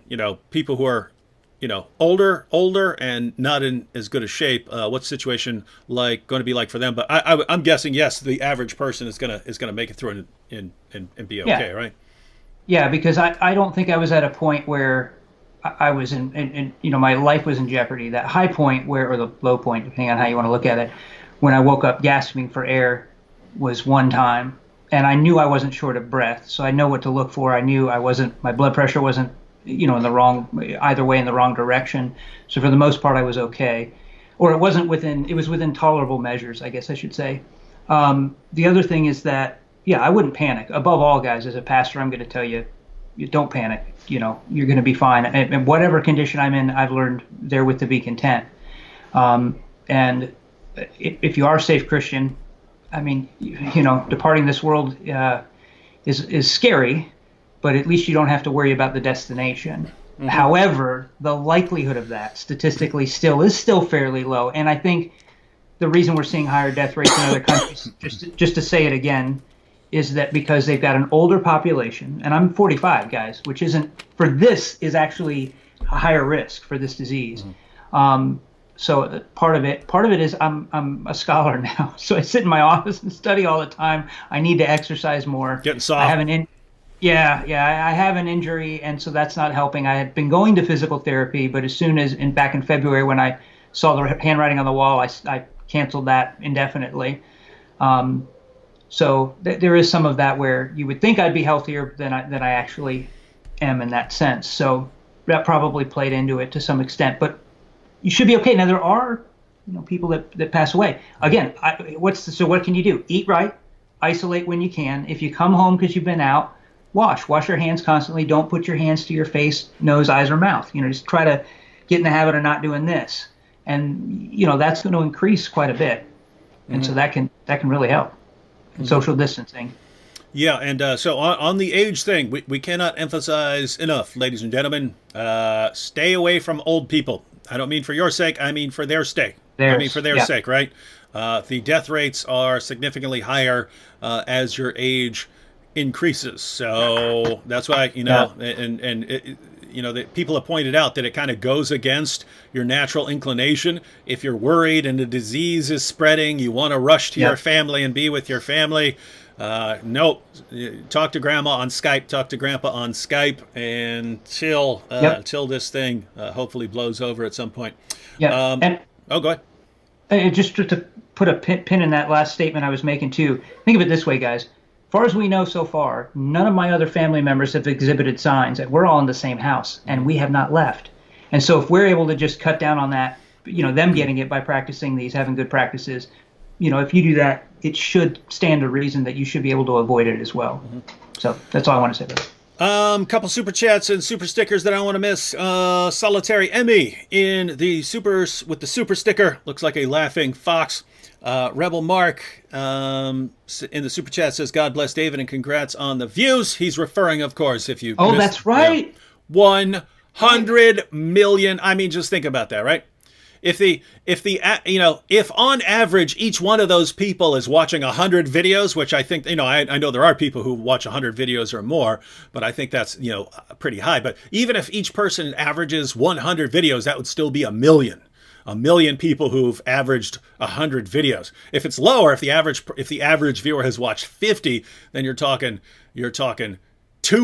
people who are, older and not in as good a shape, what's the situation going to be like for them? But I'm guessing, yes, the average person is going to make it through and be okay, right? Yeah, because I don't think I was at a point where I was in my life was in jeopardy. That high point or the low point, depending on how you want to look at it, when I woke up gasping for air was one time. And I knew I wasn't short of breath, so I know what to look for. I knew I wasn't, my blood pressure wasn't, in the wrong, either way in the wrong direction. So for the most part, I was okay. Or it wasn't within, it was within tolerable measures, I guess I should say. The other thing is that, yeah, I wouldn't panic. Above all, guys, as a pastor, I'm going to tell you, don't panic. You're going to be fine. And whatever condition I'm in, I've learned therewith to be content. And if you are a safe Christian, I mean, departing this world is scary, but at least you don't have to worry about the destination. Mm-hmm. However, the likelihood of that statistically still fairly low. And I think the reason we're seeing higher death rates in other countries, just to say it again, is that because they've got an older population, and I'm 45, guys, which isn't, for this is actually a higher risk for this disease. Mm-hmm. So part of it is I'm a scholar now. So I sit in my office and study all the time. I need to exercise more. Getting soft. I have an I have an injury, and so that's not helping. I had been going to physical therapy, but as soon as back in February when I saw the handwriting on the wall, I canceled that indefinitely. So there is some of that where you would think I'd be healthier than I actually am in that sense. So that probably played into it to some extent, but you should be okay. Now there are, people that pass away. Again, so what can you do? Eat right, isolate when you can. If you come home because you've been out, wash your hands constantly. Don't put your hands to your face, nose, eyes, or mouth. Just try to get in the habit of not doing this, and that's going to increase quite a bit, and so that can really help. Mm-hmm. Social distancing. Yeah, and so on the age thing, we cannot emphasize enough, ladies and gentlemen. Stay away from old people. I don't mean for your sake. I mean for their sake. I mean for their sake, right? The death rates are significantly higher as your age increases. So that's why, that people have pointed out that it kind of goes against your natural inclination. If you're worried and the disease is spreading, you want to rush to your family and be with your family. Nope. Talk to grandma on Skype, talk to grandpa on Skype until this thing hopefully blows over at some point. Yeah. Go ahead. And just to put a pin in that last statement I was making too, think of it this way, guys. As far as we know so far, none of my other family members have exhibited signs that we're all in the same house and we have not left. And so if we're able to just cut down on that, them getting it by practicing these, having good practices, if you do that, it should stand to reason that you should be able to avoid it as well. Mm-hmm. So that's all I want to say about it. Couple super chats and super stickers that I want to miss. Solitary Emmy in the supers with the super sticker. Looks like a laughing fox. Rebel Mark in the super chat says, God bless David and congrats on the views. He's referring, of course, if you missed, that's right. 100 million. I mean, just think about that, right? If on average each one of those people is watching 100 videos, which I think, I know there are people who watch 100 videos or more, but I think that's, pretty high. But even if each person averages 100 videos, that would still be a million people who've averaged 100 videos. If it's lower, if the average viewer has watched 50, then you're talking 2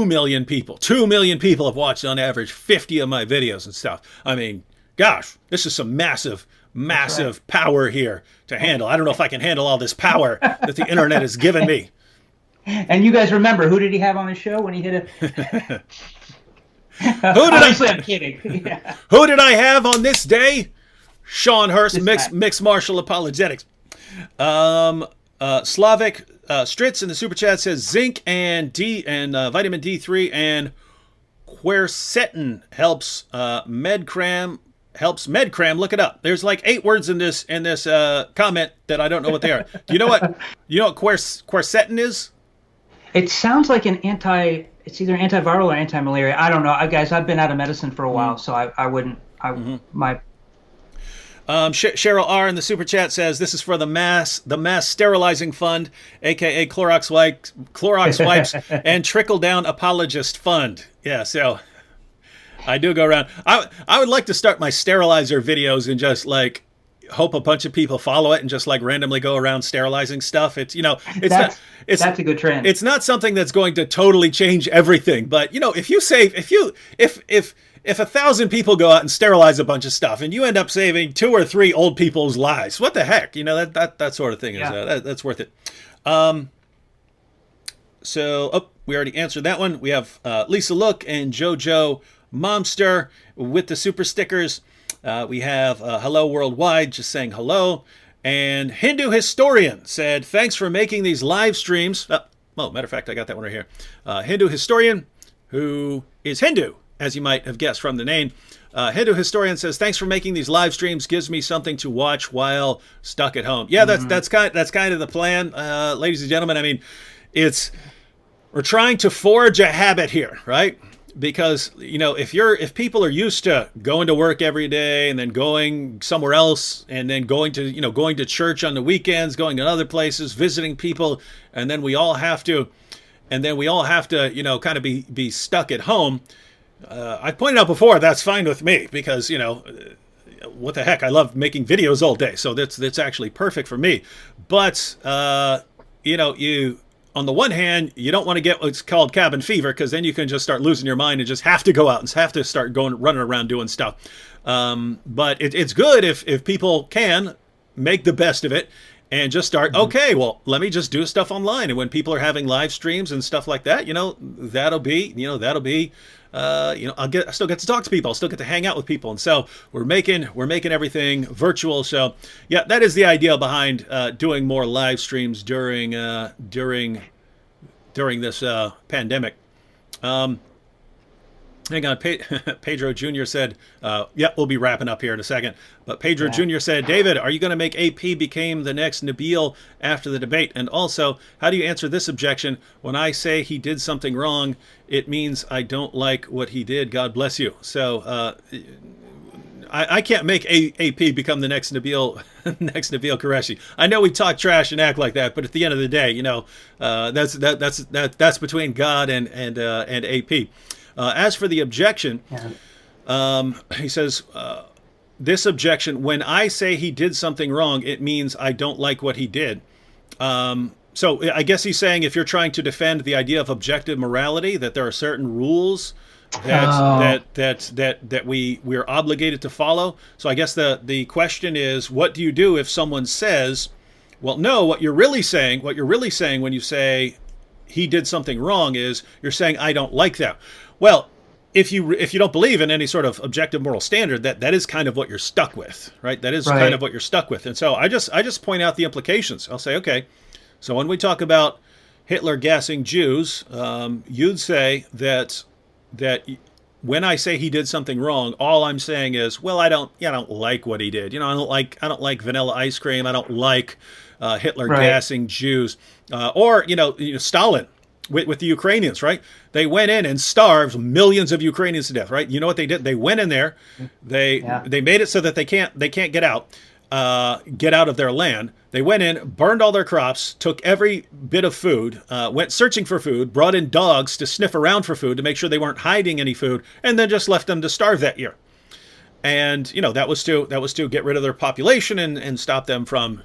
million people. 2 million people have watched on average 50 of my videos and stuff. I mean, gosh, this is some massive, massive power here to handle. I don't know if I can handle all this power that the internet has given me. And you guys remember, who did he have on his show when he hit a... I'm kidding. Yeah. Who did I have on this day? Sean Hurst, Mixed Martial Apologetics. Slavic Stritz in the Super Chat says zinc and D and vitamin D3 and quercetin helps medcram. Helps medcram. Look it up. There's like 8 words in this comment that I don't know what they are. Do you know what quercetin is? It sounds like an It's either antiviral or anti-malaria. I don't know, guys. I've been out of medicine for a while, so I wouldn't. Cheryl R in the super chat says this is for the mass sterilizing fund, aka Clorox wipes, and trickle down apologist fund. Yeah, so I do go around. I would like to start my sterilizer videos and just like hope a bunch of people follow it and just like randomly go around sterilizing stuff. It's, you know, that's a good trend. It's not something that's going to totally change everything, but you know, if you save, if 1,000 people go out and sterilize a bunch of stuff and you end up saving 2 or 3 old people's lives, what the heck, you know, that sort of thing is, that's worth it. So we already answered that one. We have Lisa Look and JoJo Momster with the super stickers. We have Hello Worldwide just saying hello. And Hindu Historian said, thanks for making these live streams. Well, matter of fact, I got that one right here. Hindu Historian, who is Hindu, as you might have guessed from the name. Hindu Historian says, thanks for making these live streams. Gives me something to watch while stuck at home. Yeah, that's kind of the plan, ladies and gentlemen. I mean, we're trying to forge a habit here, right? Because, you know, if people are used to going to work every day and then going somewhere else and then going to, you know, going to church on the weekends, going to other places, visiting people, and then we all have to, you know, kind of be stuck at home. I pointed out before, that's fine with me because, you know, what the heck, I love making videos all day. So that's actually perfect for me. But, you know, on the one hand, you don't want to get what's called cabin fever because then you can just start losing your mind and just have to go out and have to start running around doing stuff. But it's good if people can make the best of it and just start, okay, well, let me just do stuff online. And when people are having live streams and stuff like that, you know, I still get to talk to people. I still get to hang out with people. And so we're making everything virtual. So yeah, that is the idea behind doing more live streams during this pandemic. Hang on, Pedro Jr. said, yeah, we'll be wrapping up here in a second. But Pedro Jr. said, David, are you going to make AP became the next Nabil after the debate? And also, how do you answer this objection? When I say he did something wrong, it means I don't like what he did. God bless you. So I can't make AP become the next Nabil Qureshi. I know we talk trash and act like that, but at the end of the day, you know, that's between God and AP. As for the objection, he says, this objection, when I say he did something wrong, it means I don't like what he did. So I guess he's saying if you're trying to defend the idea of objective morality, that there are certain rules that we're obligated to follow. So I guess the question is, what do you do if someone says, well, no, what you're really saying when you say he did something wrong is you're saying, I don't like that. Well, if you don't believe in any sort of objective moral standard, that is kind of what you're stuck with, right? That is kind of what you're stuck with. And so I just point out the implications. I'll say, okay, so when we talk about Hitler gassing Jews, you'd say that when I say he did something wrong, all I'm saying is, well, I don't like what he did. You know, I don't like vanilla ice cream. I don't like Hitler gassing Jews, or you know Stalin. With the Ukrainians, right? They went in and starved millions of Ukrainians to death, right? You know what they did? They went in there, they made it so that they can't get out of their land. They went in, burned all their crops, took every bit of food, went searching for food, brought in dogs to sniff around for food to make sure they weren't hiding any food, and then just left them to starve that year. And you know, that was to get rid of their population and stop them from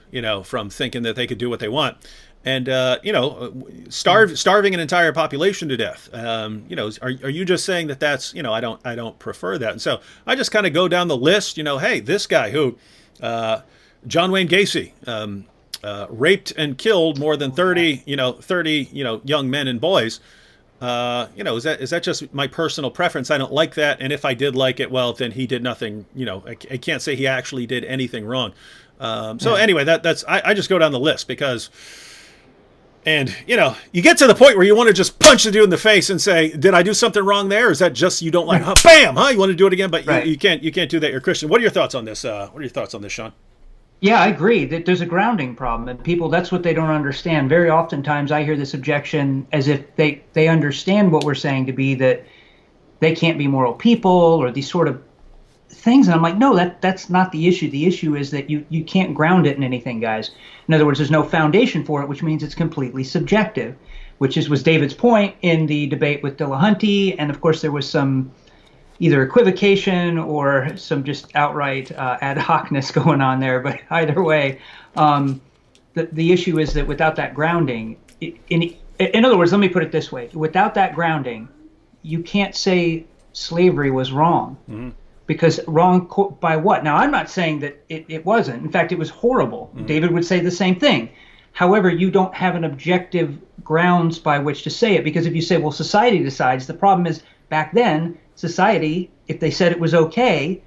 thinking that they could do what they want. And, you know, starving an entire population to death. You know, are you just saying that's, you know, I don't prefer that. And so I just kind of go down the list, you know, hey, this guy who John Wayne Gacy raped and killed more than 30 young men and boys. Is that just my personal preference? I don't like that. And if I did like it, well, then he did nothing. You know, I can't say he actually did anything wrong. So anyway, I just go down the list because, and you know, you get to the point where you want to just punch the dude in the face and say, did I do something wrong there? Or is that just, you don't like, huh, bam, huh? You want to do it again, but right. you can't do that. You're Christian. What are your thoughts on this? What are your thoughts on this, Sean? Yeah, I agree that there's a grounding problem, and people, that's what they don't understand. Very oftentimes I hear this objection as if they understand what we're saying to be that they can't be moral people or these sort of things. And I'm like, no, that's not the issue. The issue is that you can't ground it in anything, guys. In other words, there's no foundation for it, which means it's completely subjective, which was David's point in the debate with Dillahunty. And of course, there was some either equivocation or some just outright ad hocness going on there. But either way, the issue is that without that grounding, in other words, let me put it this way. Without that grounding, you can't say slavery was wrong. Mm-hmm. Because wrong by what? Now, I'm not saying that it wasn't. In fact, it was horrible. Mm-hmm. David would say the same thing. However, you don't have an objective grounds by which to say it. Because if you say, well, society decides, the problem is back then, society, if they said it was okay,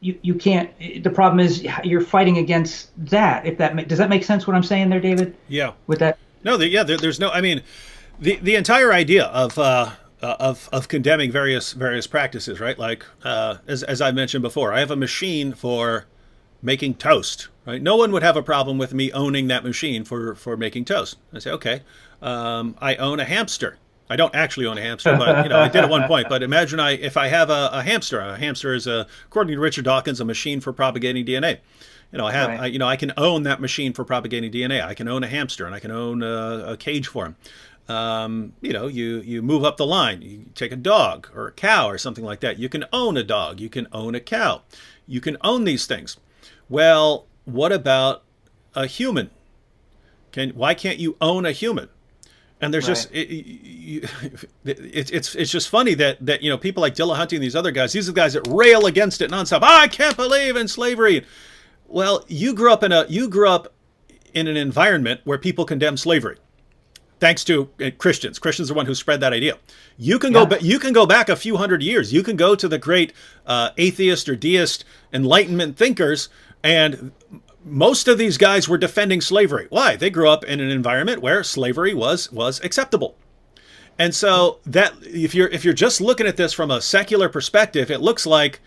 you can't. The problem is you're fighting against that. If that does that make sense? What I'm saying there, David? Yeah. With that. No. There's no. I mean, the entire idea of condemning various practices, right? Like as I mentioned before, I have a machine for making toast. Right? No one would have a problem with me owning that machine for making toast. I say, okay, I own a hamster. I don't actually own a hamster, but you know I did at one point. But imagine if I have a hamster. A hamster is, according to Richard Dawkins, a machine for propagating DNA. You know, I can own that machine for propagating DNA. I can own a hamster, and I can own a cage for him. You know, you move up the line. You take a dog or a cow or something like that. You can own a dog. You can own a cow. You can own these things. Well, what about a human? Why can't you own a human? And there's just it's just funny that you know people like Dillahunty and these other guys, these are the guys that rail against it nonstop. I can't believe in slavery. Well, you grew up in an environment where people condemn slavery, thanks to Christians. Christians are the one who spread that idea. You can go back. You can go back a few hundred years. You can go to the great atheist or deist Enlightenment thinkers and. Most of these guys were defending slavery. Why? They grew up in an environment where slavery was acceptable. And so that if you're just looking at this from a secular perspective, it looks like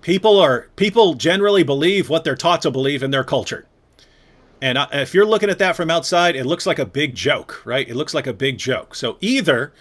people generally believe what they're taught to believe in their culture. And if you're looking at that from outside, it looks like a big joke, right? It looks like a big joke. So either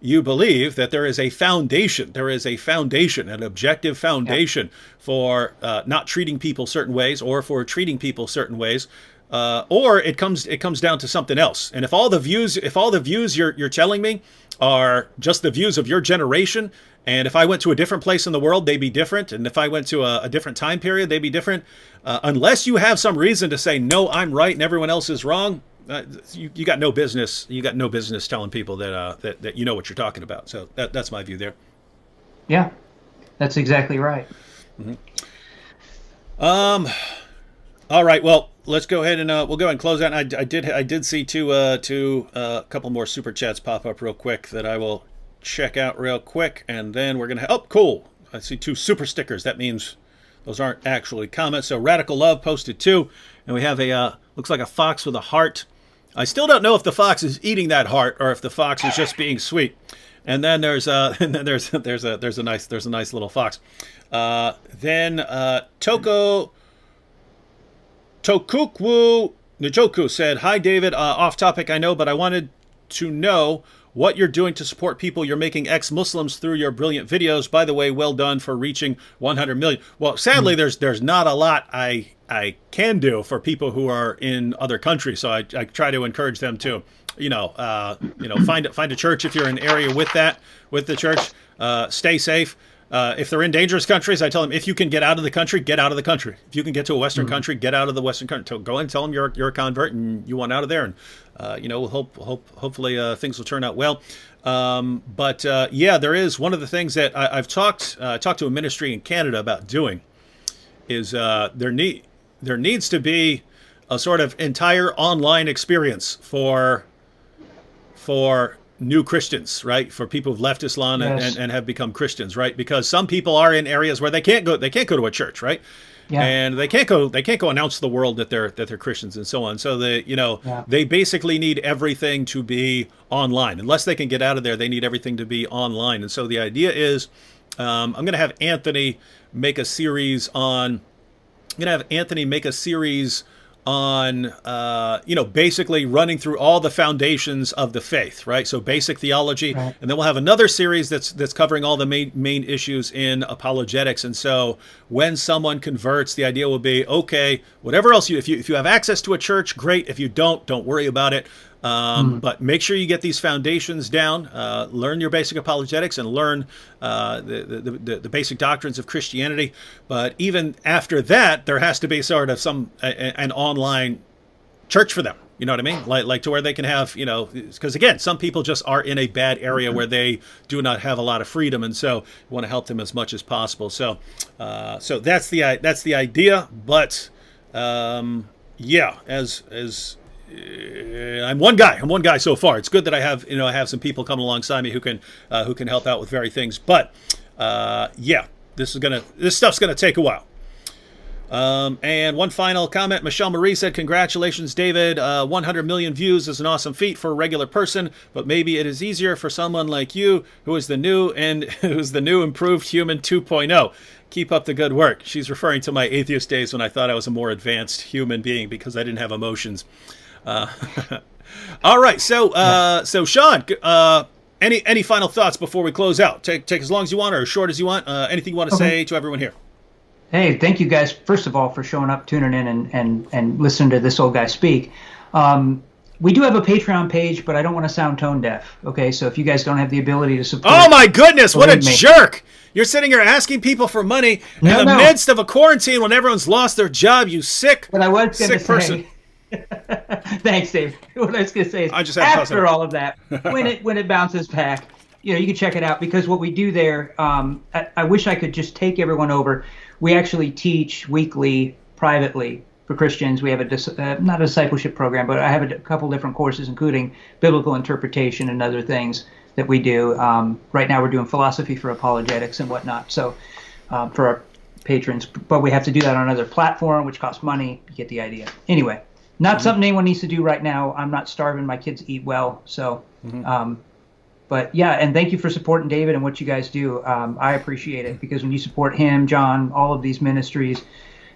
you believe that there is a foundation, an objective foundation for not treating people certain ways or for treating people certain ways, or it comes down to something else. And if all the views you're telling me are just the views of your generation, and if I went to a different place in the world, they'd be different, and if I went to a different time period, they'd be different, unless you have some reason to say, no, I'm right and everyone else is wrong. You got no business. You got no business telling people that that you know what you're talking about. So that's my view there. Yeah, that's exactly right. Mm-hmm. All right. Well, let's go ahead and we'll go ahead and close out. And I did see a couple more super chats pop up real quick that I will check out real quick, and then we're gonna. Oh, cool! I see 2 super stickers. That means those aren't actually comments. So Radical Love posted 2, and we have a looks like a fox with a heart. I still don't know if the fox is eating that heart or if the fox is just being sweet. And then there's a nice little fox. Then Tokukwu Njoku said, "Hi David, off topic I know, but I wanted to know what you're doing to support people you're making ex-Muslims through your brilliant videos. By the way, well done for reaching 100 million." Well, sadly, there's not a lot I can do for people who are in other countries, so I try to encourage them to, find a church if you're in an area with the church. Stay safe. If they're in dangerous countries, I tell them if you can get out of the country, get out of the country. If you can get to a Western country, get out of the Western country. Go and tell them you're a convert and you want out of there, and hopefully things will turn out well. But yeah, there is one of the things that I've talked to a ministry in Canada about doing is there needs to be a sort of entire online experience for new Christians, right? For people who've left Islam and, yes, and have become Christians, right? Because some people are in areas where they can't go to a church, right? Yeah. And they can't go announce to the world that they're Christians and so on. So they basically need everything to be online. Unless they can get out of there, they need everything to be online. And so the idea is, I'm going to have Anthony make a series on, basically running through all the foundations of the faith, right? So basic theology, right, and then we'll have another series that's covering all the main issues in apologetics. And so when someone converts, the idea will be, okay, whatever else if you have access to a church, great. If you don't worry about it. But make sure you get these foundations down, learn your basic apologetics, and learn the basic doctrines of Christianity. But even after that, there has to be sort of an online church for them. You know what I mean? Like to where they can have, because again, some people just are in a bad area where they do not have a lot of freedom, and so you want to help them as much as possible. So, so that's the idea. But yeah, as I'm one guy so far. It's good that I have, I have some people coming alongside me who can help out with various things. But yeah, this stuff's gonna take a while. And one final comment. Michelle Marie said, congratulations, David. 100 million views is an awesome feat for a regular person, but maybe it is easier for someone like you who is the new improved human 2.0. Keep up the good work. She's referring to my atheist days when I thought I was a more advanced human being because I didn't have emotions. All right, so Sean, any final thoughts before we close out? Take as long as you want or as short as you want. Anything you want to say to everyone here? Hey, thank you guys, first of all, for showing up, tuning in, and listening to this old guy speak. We do have a Patreon page, but I don't want to sound tone deaf. Okay, so if you guys don't have the ability to support... Oh my goodness, what a jerk! You're sitting here asking people for money in the midst of a quarantine when everyone's lost their job, you sick, sick person. Thanks, Dave. What I was going to say is, after all of that, when it bounces back, you can check it out, because what we do there, I wish I could just take everyone over. We actually teach weekly privately for Christians. We have not a discipleship program, but I have a couple different courses, including biblical interpretation and other things that we do. Right now we're doing philosophy for apologetics and whatnot, so for our patrons. But we have to do that on another platform, which costs money. You get the idea. Anyway. Not something anyone needs to do right now. I'm not starving. My kids eat well. So, but yeah, and thank you for supporting David and what you guys do. I appreciate it, because when you support him, John, all of these ministries,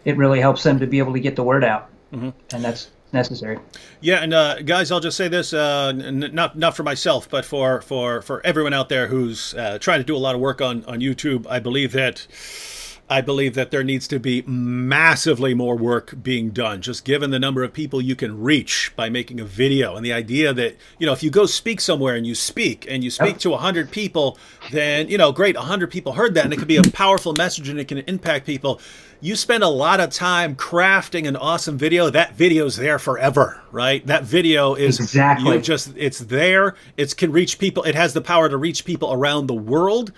it really helps them to be able to get the word out. And that's necessary. Yeah, and guys, I'll just say this, not for myself, but for everyone out there who's trying to do a lot of work on YouTube. I believe that there needs to be massively more work being done, just given the number of people you can reach by making a video. And the idea that, if you go speak somewhere and you speak to 100 people, then, great, 100 people heard that, and it could be a powerful message and it can impact people. You spend a lot of time crafting an awesome video. That video's there forever, right? That video is exactly, it's there. It can reach people. It has the power to reach people around the world.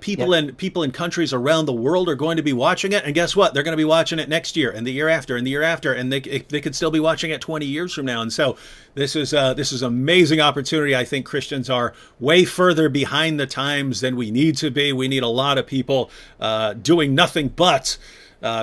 People in countries around the world are going to be watching it, and guess what? They're going to be watching it next year, and the year after, and the year after, and they could still be watching it 20 years from now. And so, this is an amazing opportunity. I think Christians are way further behind the times than we need to be. We need a lot of people doing nothing but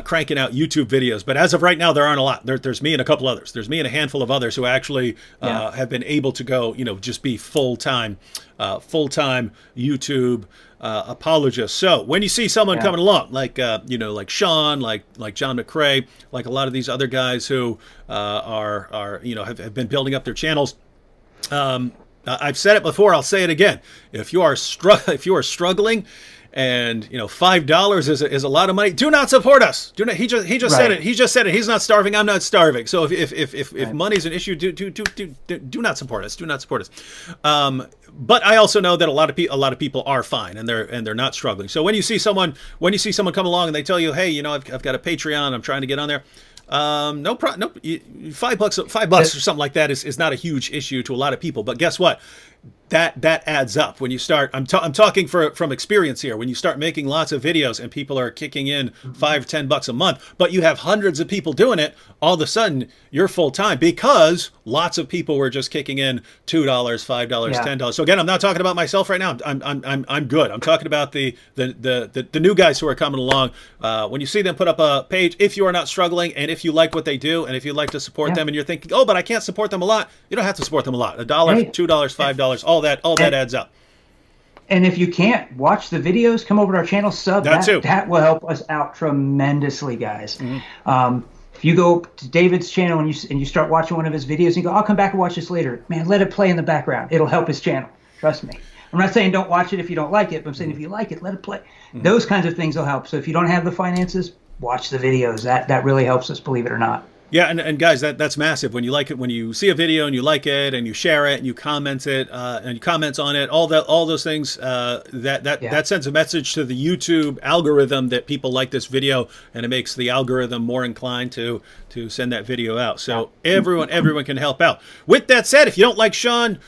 cranking out YouTube videos, but as of right now, there aren't a lot. There's me and a couple others. There's me and a handful of others who actually have been able to go, just be full-time YouTube apologists. So when you see someone coming along, like Sean, like John McCrae, like a lot of these other guys who have been building up their channels. I've said it before. I'll say it again. If you are struggling, and $5 is a lot of money, do not support us. Do not. He just said it. He just said it. He's not starving. I'm not starving. So if money's an issue, do not support us. Do not support us. But I also know that a lot of people are fine, and they're not struggling. So when you see someone come along and they tell you, hey, I've got a Patreon. I'm trying to get on there. $5 or something like that is not a huge issue to a lot of people. But guess what? that adds up when you start. I'm talking from experience here. When you start making lots of videos and people are kicking in $5, $10 a month, but you have hundreds of people doing it, all of a sudden you're full time because lots of people were just kicking in $2, $5, $10. So again, I'm not talking about myself right now. I'm good. I'm talking about the new guys who are coming along. When you see them put up a page, if you are not struggling and if you like what they do and if you like to support them, and you're thinking, oh, but I can't support them a lot. You don't have to support them a lot. $1, $2, $5, all that adds up. And if you can't watch the videos, come over to our channel, sub. That will help us out tremendously, guys. If you go to David's channel and you start watching one of his videos and you go, I'll come back and watch this later, man, let it play in the background. It'll help his channel. Trust me. I'm not saying don't watch it if you don't like it, but I'm saying if you like it, let it play. Those kinds of things will help. So if you don't have the finances, watch the videos. That really helps us, believe it or not. Yeah, and guys, that's massive. When you like it, when you see a video and you like it, and you share it, and you comment it, and you comment on it, all those things, that sends a message to the YouTube algorithm that people like this video, and it makes the algorithm more inclined to send that video out. So everyone can help out. With that said, if you don't like Sean,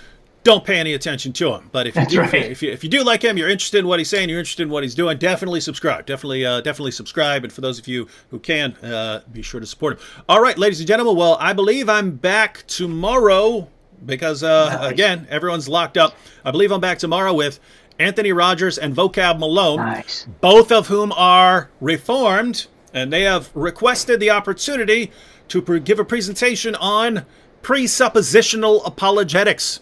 don't pay any attention to him. But if you do, if you do like him, you're interested in what he's saying, you're interested in what he's doing, definitely subscribe. Definitely subscribe. And for those of you who can, be sure to support him. All right, ladies and gentlemen. Well, I believe I'm back tomorrow because, again, everyone's locked up. I believe I'm back tomorrow with Anthony Rogers and Vocab Malone, both of whom are Reformed, and they have requested the opportunity to give a presentation on presuppositional apologetics.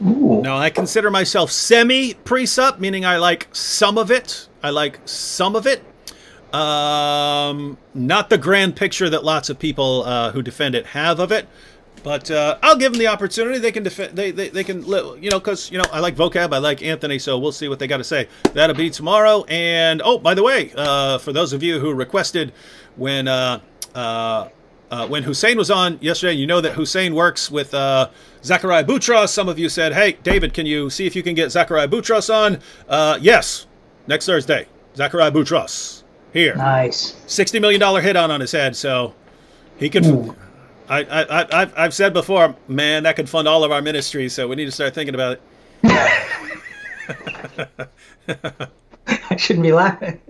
Ooh. Now, I consider myself semi-presup, meaning I like some of it. Not the grand picture that lots of people who defend it have of it, but I'll give them the opportunity. They can defend. They can, you know, because, you know, I like Vocab, I like Anthony, so we'll see what they got to say. That'll be tomorrow. And oh, by the way, for those of you who requested when Hussein was on yesterday, you know that Hussein works with Zachariah Boutros. Some of you said, hey, David, can you see if you can get Zachariah Boutros on? Yes, next Thursday. Zachariah Boutros here. Nice. $60 million hit on his head, so he could... I've said before, man, that could fund all of our ministries, so we need to start thinking about it. I shouldn't be laughing.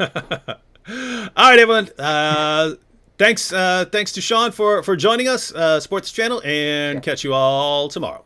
All right, everyone. Thanks to Sean for joining us, support this channel, and catch you all tomorrow.